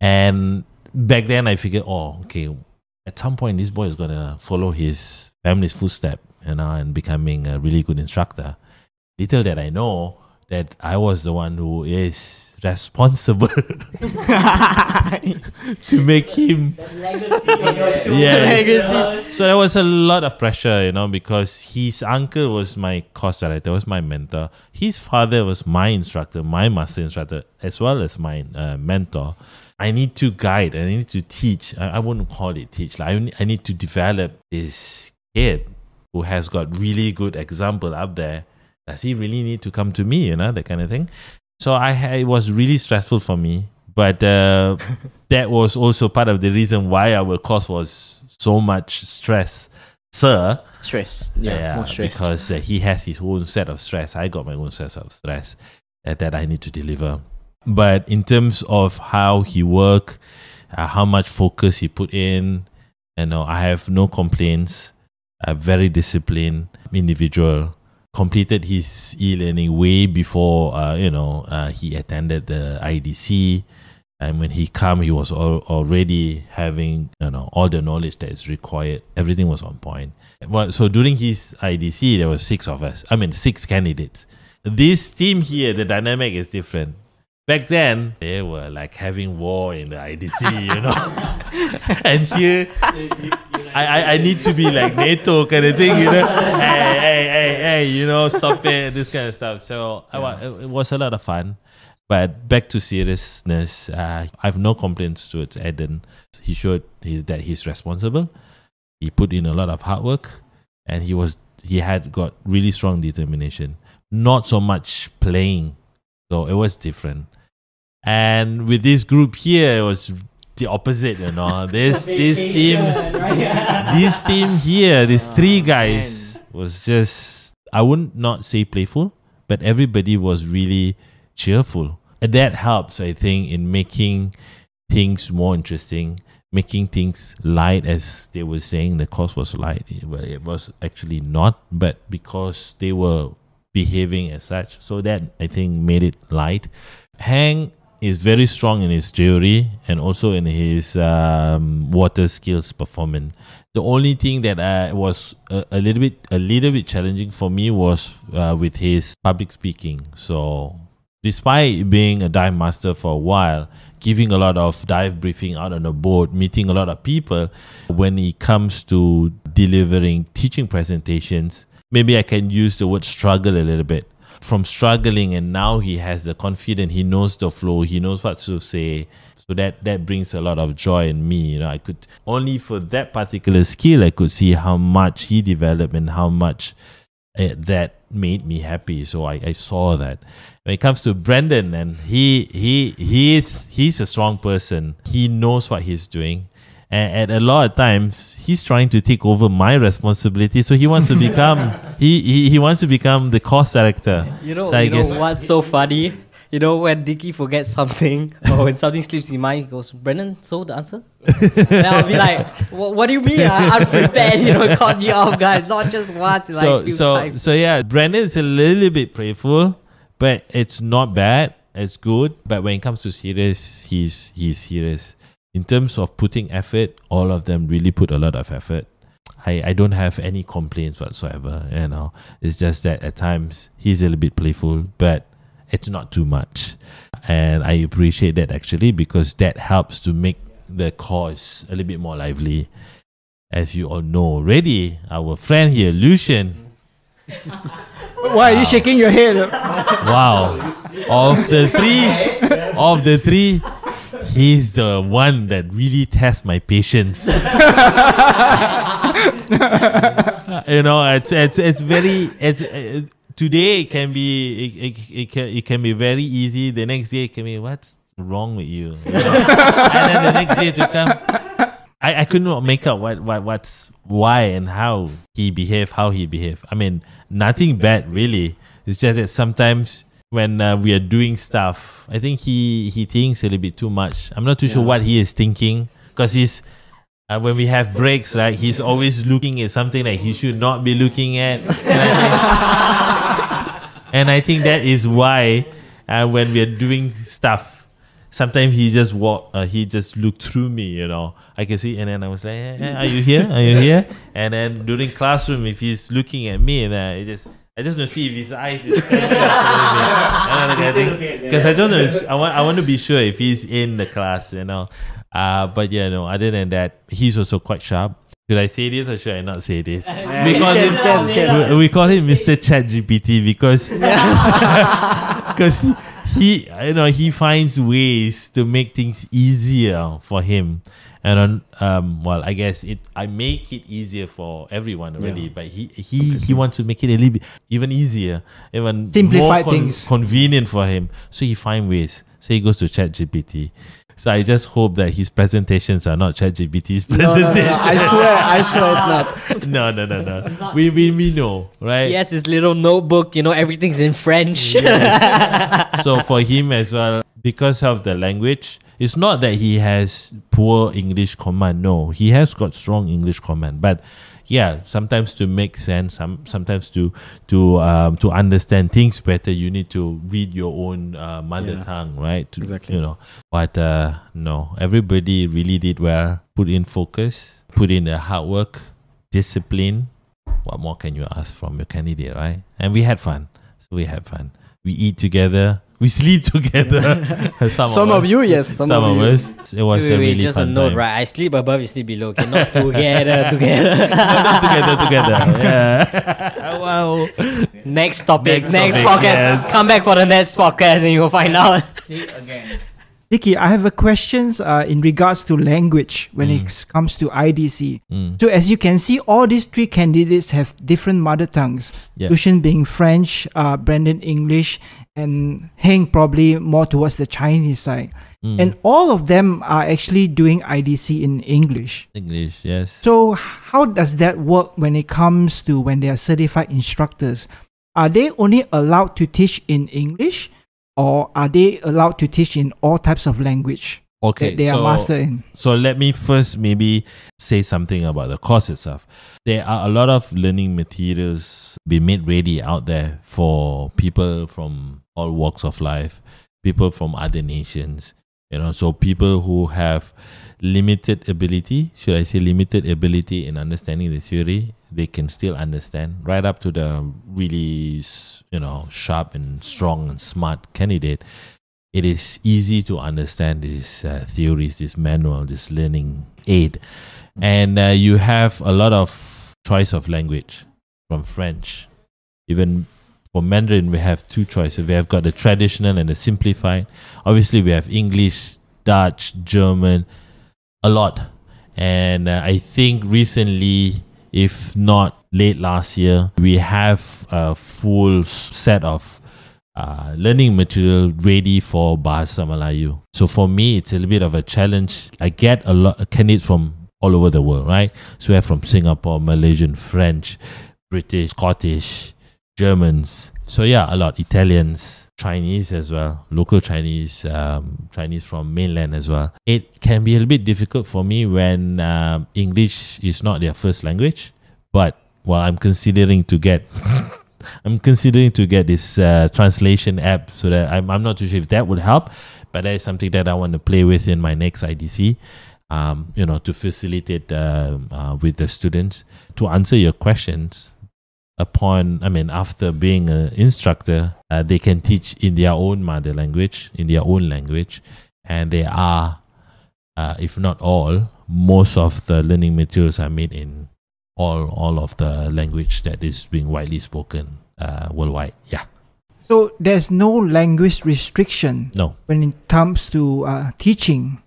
And back then I figured, oh, okay, at some point, this boy is going to follow his family's footstep, you know, and becoming a really good instructor. Little did I know that I was the one who is responsible to make him... The legacy on your shoulders. Yeah. Legacy. So there was a lot of pressure, you know, because his uncle was my course director, was my mentor. His father was my instructor, my master instructor, as well as my mentor. I need to guide, I need to teach. I wouldn't call it teach. Like, I need to develop this kid who has got really good example up there. Does he really need to come to me? You know, that kind of thing. So it was really stressful for me. But that was also part of the reason why our course was so much stress. Stress. Yeah, more stress. Because he has his own set of stress. I got my own set of stress that I need to deliver. But in terms of how he worked, how much focus he put in, you know, I have no complaints. A very disciplined individual. Completed his e-learning way before, you know, he attended the IDC. And when he came, he was already having, you know, all the knowledge that is required. Everything was on point. Well, so during his IDC, there were 6 of us. I mean, 6 candidates. This team here, the dynamic is different. Back then, they were like having war in the IDC, you know. And here, I need to be like NATO kind of thing, you know. Hey, you know, stop it, this kind of stuff. So it was a lot of fun. But back to seriousness, I have no complaints towards Aiden. He showed that he's responsible. He put in a lot of hard work, and he had got really strong determination. Not so much playing. So it was different. And with this group here, it was the opposite, you know. This team here, these 3 guys was just, I wouldn't say playful, but everybody was really cheerful. And that helps, I think, in making things more interesting, making things light, as they were saying, the course was light. It was actually not, but because they were behaving as such, so that, I think, made it light. Heng is very strong in his theory and also in his water skills performance. The only thing that was a little bit challenging for me was with his public speaking. So despite being a dive master for a while, giving a lot of dive briefing out on a boat, meeting a lot of people, when it comes to delivering teaching presentations, maybe I can use the word struggle a little bit. From struggling, and now he has the confidence, he knows the flow, he knows what to say. So that brings a lot of joy in me. You know, I could only for that particular skill, I could see how much he developed and how much that made me happy. So I saw that. When it comes to Brandon, and he's a strong person. He knows what he's doing, and at a lot of times he's trying to take over my responsibility. So he wants to become he wants to become the course director. You know, so you know what's so funny? You know, when Diki forgets something or when something slips in mind, he goes, "Brandon, so the answer?" And I'll be like, "What do you mean? I'm prepared, you know, caught me off guys, not just once." So yeah, Brandon is a little bit playful, but it's not bad. It's good. But when it comes to serious, he's serious. In terms of putting effort, all of them really put a lot of effort. I don't have any complaints whatsoever, you know. It's just that at times he's a little bit playful, but it's not too much, and I appreciate that actually, because that helps to make the course a little bit more lively. As you all know already, our friend here, Lucien. Why are you shaking your head? Wow! Of the three, he's the one that really tests my patience. You know, it's very. Today it can be it can be very easy. The next day it can be, "What's wrong with you?" You know? And then the next day to come, I could not make out why and how he behaved I mean, nothing bad really. It's just that sometimes when we are doing stuff, I think he thinks a little bit too much. I'm not too sure what he is thinking, because he's. When we have breaks, right, he's always looking at something that he should not be looking at. And I think that is why when we are doing stuff, sometimes he just looked through me, you know. I can see, and then I was like, "Are you here? Are you here?" And then during classroom, if he's looking at me, and I just want to see if his eyes is because I don't know. I want to be sure if he's in the class, you know. But yeah, no, other than that, he's also quite sharp. Should I say this or should I not say this? We call him Mr. ChatGPT because he, you know, he finds ways to make things easier for him. And well, I guess I make it easier for everyone already, but he wants to make it a little bit even easier, even simplify things, convenient for him. So he finds ways. So he goes to ChatGPT. So I just hope that his presentations are not ChatGPT's presentations. No. I swear it's not. No. We know, right? Yes, his little notebook, you know, everything's in French. Yes. So for him as well, because of the language, it's not that he has poor English command. No, he has got strong English command. But yeah, sometimes to make sense, sometimes to understand things better, you need to read your own mother tongue, right? Exactly. You know, but no, everybody really did well. Put in focus, put in the hard work, discipline. What more can you ask from your candidate, right? And we had fun. So we had fun. We eat together. We sleep together. Some of us. It was a really just fun a note, time. Right? I sleep above, you sleep below. Okay, not together. Not together. Yeah. Wow. Next topic. Podcast. Yes. Come back for the next podcast, and you'll find out. See again. Diki, I have a questions in regards to language when it comes to IDC. So as you can see, all these three candidates have different mother tongues. Lucien being French, Brandon English, and Heng probably more towards the Chinese side. And all of them are actually doing IDC in English. English, yes. So how does that work when it comes to when they are certified instructors? Are they only allowed to teach in English, or are they allowed to teach in all types of language that they are master in? So let me first maybe say something about the course itself. There are a lot of learning materials being made ready out there for people from all walks of life, people from other nations, you know, so people who have limited ability, should I say limited ability in understanding the theory, they can still understand, right up to the really, you know, sharp and strong and smart candidate. It is easy to understand these theories, this manual, this learning aid. And you have a lot of choice of language, from French. Even for Mandarin, we have two choices. We have got the traditional and the simplified. Obviously, we have English, Dutch, German, a lot. And I think recently, if not late last year, we have a full set of learning material ready for Bahasa Melayu. So for me, it's a little bit of a challenge. I get a lot of candidates from all over the world, right? So we have from Singapore, Malaysian, French, British, Scottish, Germans. So yeah, a lot. Italians, Chinese as well, local Chinese, Chinese from mainland as well. It can be a little bit difficult for me when English is not their first language, but well, I'm considering to get... I'm considering to get this translation app, so that I'm not too sure if that would help, but that is something that I want to play with in my next IDC, you know, to facilitate with the students. To answer your questions, after being an instructor, they can teach in their own mother language, in their own language, and they are, if not all, most of the learning materials are made in all of the language that is being widely spoken worldwide. Yeah. So there's no language restriction. No. When it comes to teaching,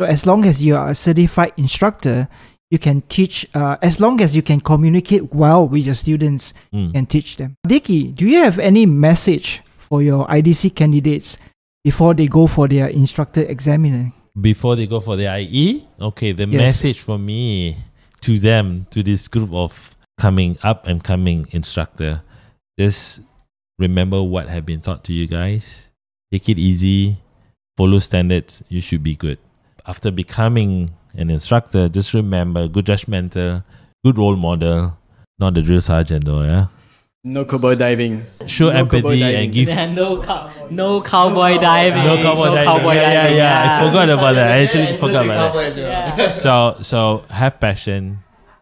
so as long as you are a certified instructor, you can teach. As long as you can communicate well with your students, you can teach them. Diki, do you have any message for your IDC candidates before they go for their instructor examining? Before they go for their IE? Okay. The message for me, to them, to this group of up and coming instructor, just remember what have been taught to you guys. Take it easy, follow standards, you should be good. After becoming an instructor, just remember good judgmental, good role model, not the drill sergeant though, yeah? No cowboy diving. Show empathy and give... No cowboy diving. Yeah. I forgot about that. I actually forgot about that. Yeah. So have passion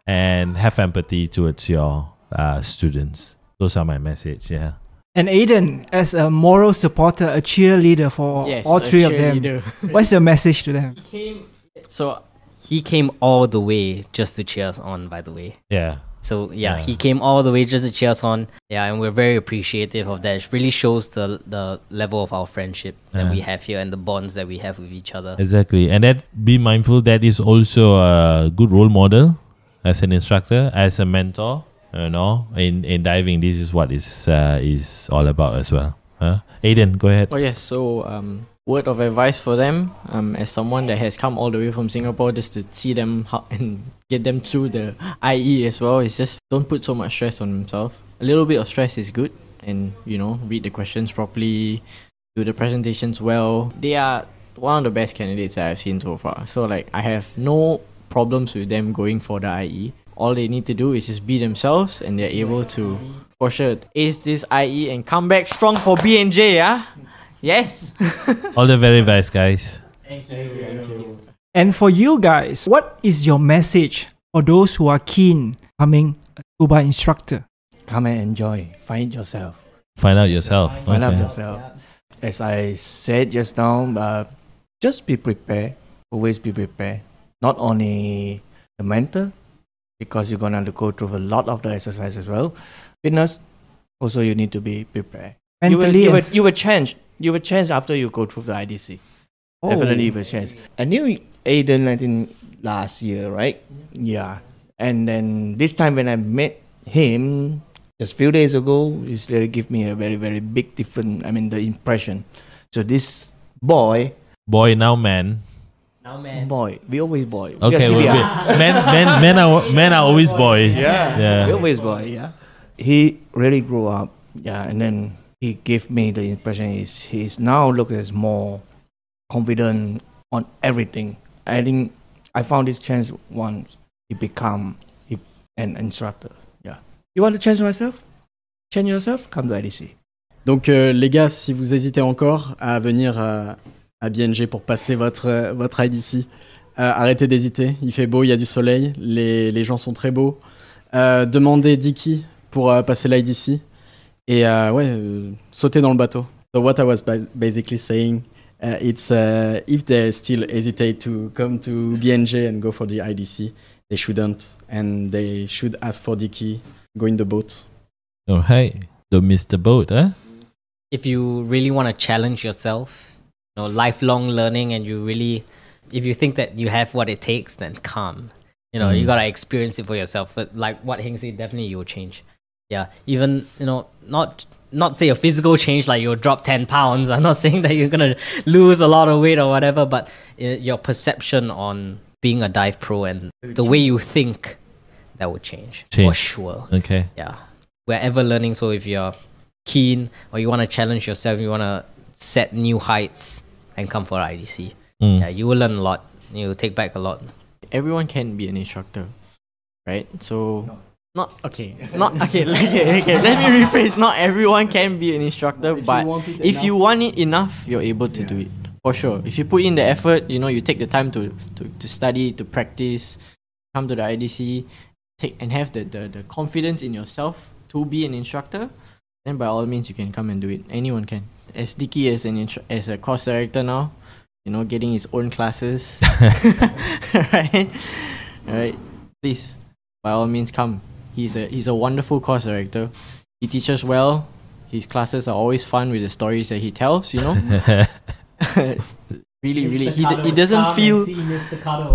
and have empathy towards your students. Those are my message, yeah. And Aiden, as a moral supporter, a cheerleader for all three of them, what's your message to them? He came all the way just to cheer us on, by the way. Yeah. So yeah, he came all the way just to cheer us on. Yeah, and we're very appreciative of that. It really shows the level of our friendship that we have here and the bonds that we have with each other. Exactly. And that, be mindful, that is also a good role model as an instructor, as a mentor, you know, in diving. This is what is all about as well. Huh? Aiden, go ahead. Oh yes, so word of advice for them, as someone that has come all the way from Singapore, just to see them how and get them through the IE as well, is just don't put so much stress on themselves. A little bit of stress is good, and you know, read the questions properly, do the presentations well. They are one of the best candidates that I've seen so far, so like I have no problems with them going for the IE. All they need to do is just be themselves, and they're able to, for sure, ace this IE and come back strong for B&J, yeah? Yes. All the very best, guys. Thank you. And for you guys, what is your message for those who are keen becoming a scuba instructor? Come and enjoy. Find out yourself. Yeah. As I said just now, just be prepared. Always be prepared. Not only the mentor, because you're going to have to go through a lot of the exercise as well. Fitness, also you need to be prepared. Mentally, you will change. You will change after you go through the IDC. Oh. Definitely you will change. I knew Aiden, I think, last year, right? Yeah. And then this time when I met him just a few days ago, he's really give me a very, very big different, the impression. So this boy... Boy, now man. Now man. Boy. We always boy. Okay, we are. Men are always boys. Yeah. We always boy, yeah. He really grew up. Yeah, and then he gave me the impression is he is now looking as more confident on everything. I think I found this chance once he become an instructor. Yeah. You want to change myself? Change yourself? Come to IDC. Donc les gars, si vous hésitez encore à venir à B&J pour passer votre IDC, arrêtez d'hésiter. Il fait beau, il y a du soleil, les gens sont très beaux. Demandez Diki pour passer l'IDC et ouais, sauter dans le bateau. So what I was basically saying, it's if they still hesitate to come to B&J and go for the IDC, they shouldn't, and they should ask for Diki, go in the boat. Oh, hey, don't miss the boat, huh? If you really want to challenge yourself, you know, lifelong learning, and you really, if you think that you have what it takes, then come. You know, you gotta experience it for yourself. But like what Heng said, definitely you will change. Yeah, even, you know, not say a physical change, like you'll drop 10 pounds. I'm not saying that you're gonna lose a lot of weight or whatever, but your perception on being a dive pro and the way you think, that will change. For sure. Okay. Yeah, we're ever learning. So if you're keen or you want to challenge yourself, you want to set new heights, and come for IDC. Yeah, you will learn a lot. You will take back a lot. Everyone can be an instructor, right? So no. Let me rephrase. Not everyone can be an instructor, but if you want it enough, you're able to do it for sure. If you put in the effort, you know, you take the time to study, to practice, come to the IDC, have the confidence in yourself to be an instructor. Then by all means, you can come and do it. Anyone can. As Diki as a course director now, you know, getting his own classes, right? All right. Please, by all means, come. He's a wonderful course director. He teaches well. His classes are always fun with the stories that he tells. You know, really, he doesn't feel.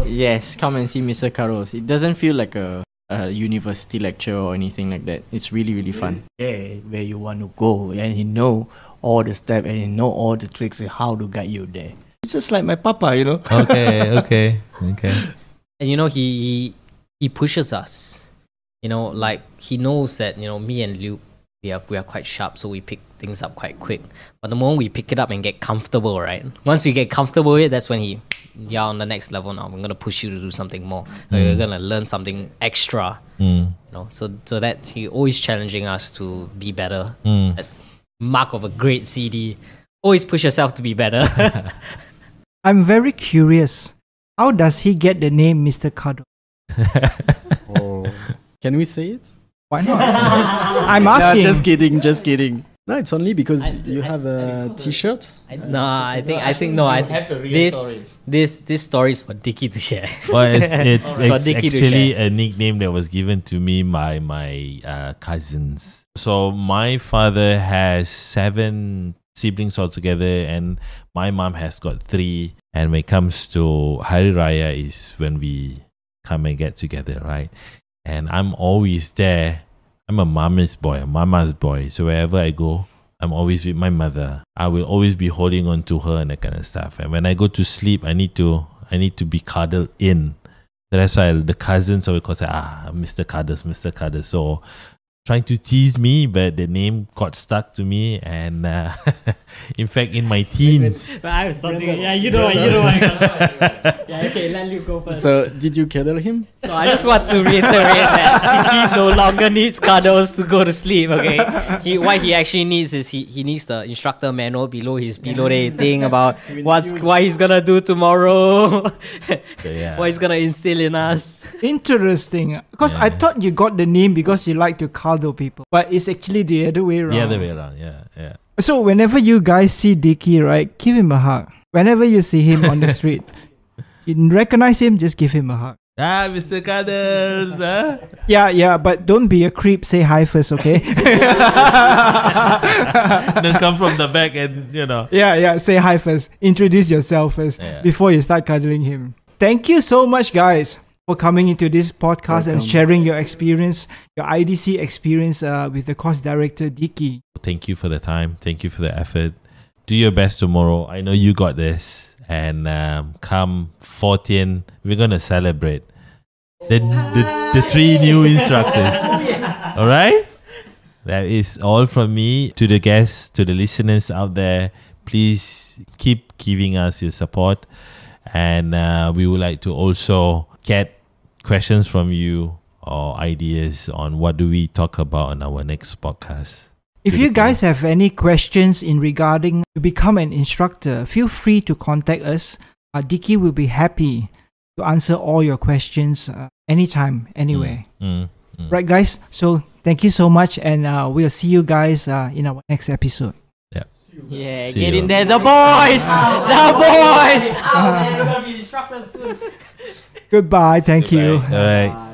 Yes, come and see Mr. Carlos. It doesn't feel like a university lecture or anything like that. It's really fun. Yeah, where you want to go, and he know all the steps and he know all the tricks and how to guide you there. It's just like my papa, you know. Okay. And you know, he pushes us. You know, like he knows that, you know, me and Luke, we are quite sharp, so we pick things up quite quick. But the moment we pick it up and get comfortable, right? Once we get comfortable with it, that's when you're on the next level now. I'm gonna push you to do something more. You're gonna learn something extra. You know, so that he always challenging us to be better. That's mark of a great CD. Always push yourself to be better. I'm very curious. How does he get the name Mr. Cardo? Oh. Can we say it? Why not? I'm asking. No, just kidding. No, it's only because you have a T-shirt. No, I think this story is for Diki to share. Well, it's actually a nickname that was given to me by my cousins. So my father has 7 siblings altogether, and my mom has got 3. And when it comes to Hari Raya is when we come and get together, right? And I'm always there. I'm a mama's boy. So wherever I go, I'm always with my mother. I will always be holding on to her and that kind of stuff. And when I go to sleep, I need to be cuddled in. So that's why the cousins always say, Mr. Cuddles. So trying to tease me, but the name got stuck to me, and in fact, in my teens. But I have something. Yeah, you know. Yeah, okay, let you go first. So, did you cuddle him? So I just want to reiterate that he no longer needs cuddles to go to sleep. Okay, what he actually needs is he needs the instructor manual below his pillow thing about what he's gonna do tomorrow, what he's gonna instill in us. Interesting, because I thought you got the name because you like to cuddle people, but it's actually the other way around. The other way around, yeah. So whenever you guys see Diki, right, give him a hug. Whenever you see him on the street, you recognize him, just give him a hug. Ah, Mr. Cuddles, huh? Yeah, but don't be a creep. Say hi first, okay? Then come from the back and, you know. Yeah, say hi first. Introduce yourself first before you start cuddling him. Thank you so much, guys, for coming into this podcast and sharing your experience, your IDC experience with the course director, Diki. Thank you for the time. Thank you for the effort. Do your best tomorrow. I know you got this. And come 14, we're going to celebrate the 3 new instructors. All right? That is all from me. To the guests, to the listeners out there, please keep giving us your support. And we would like to also get questions from you or ideas on what do we talk about on our next podcast. If you guys have any questions in regarding to become an instructor, feel free to contact us. Diki will be happy to answer all your questions anytime, anywhere. Right, guys? So thank you so much, and we'll see you guys in our next episode. Yeah, see get you. In there, the boys! The boys! Goodbye, thank you. All right.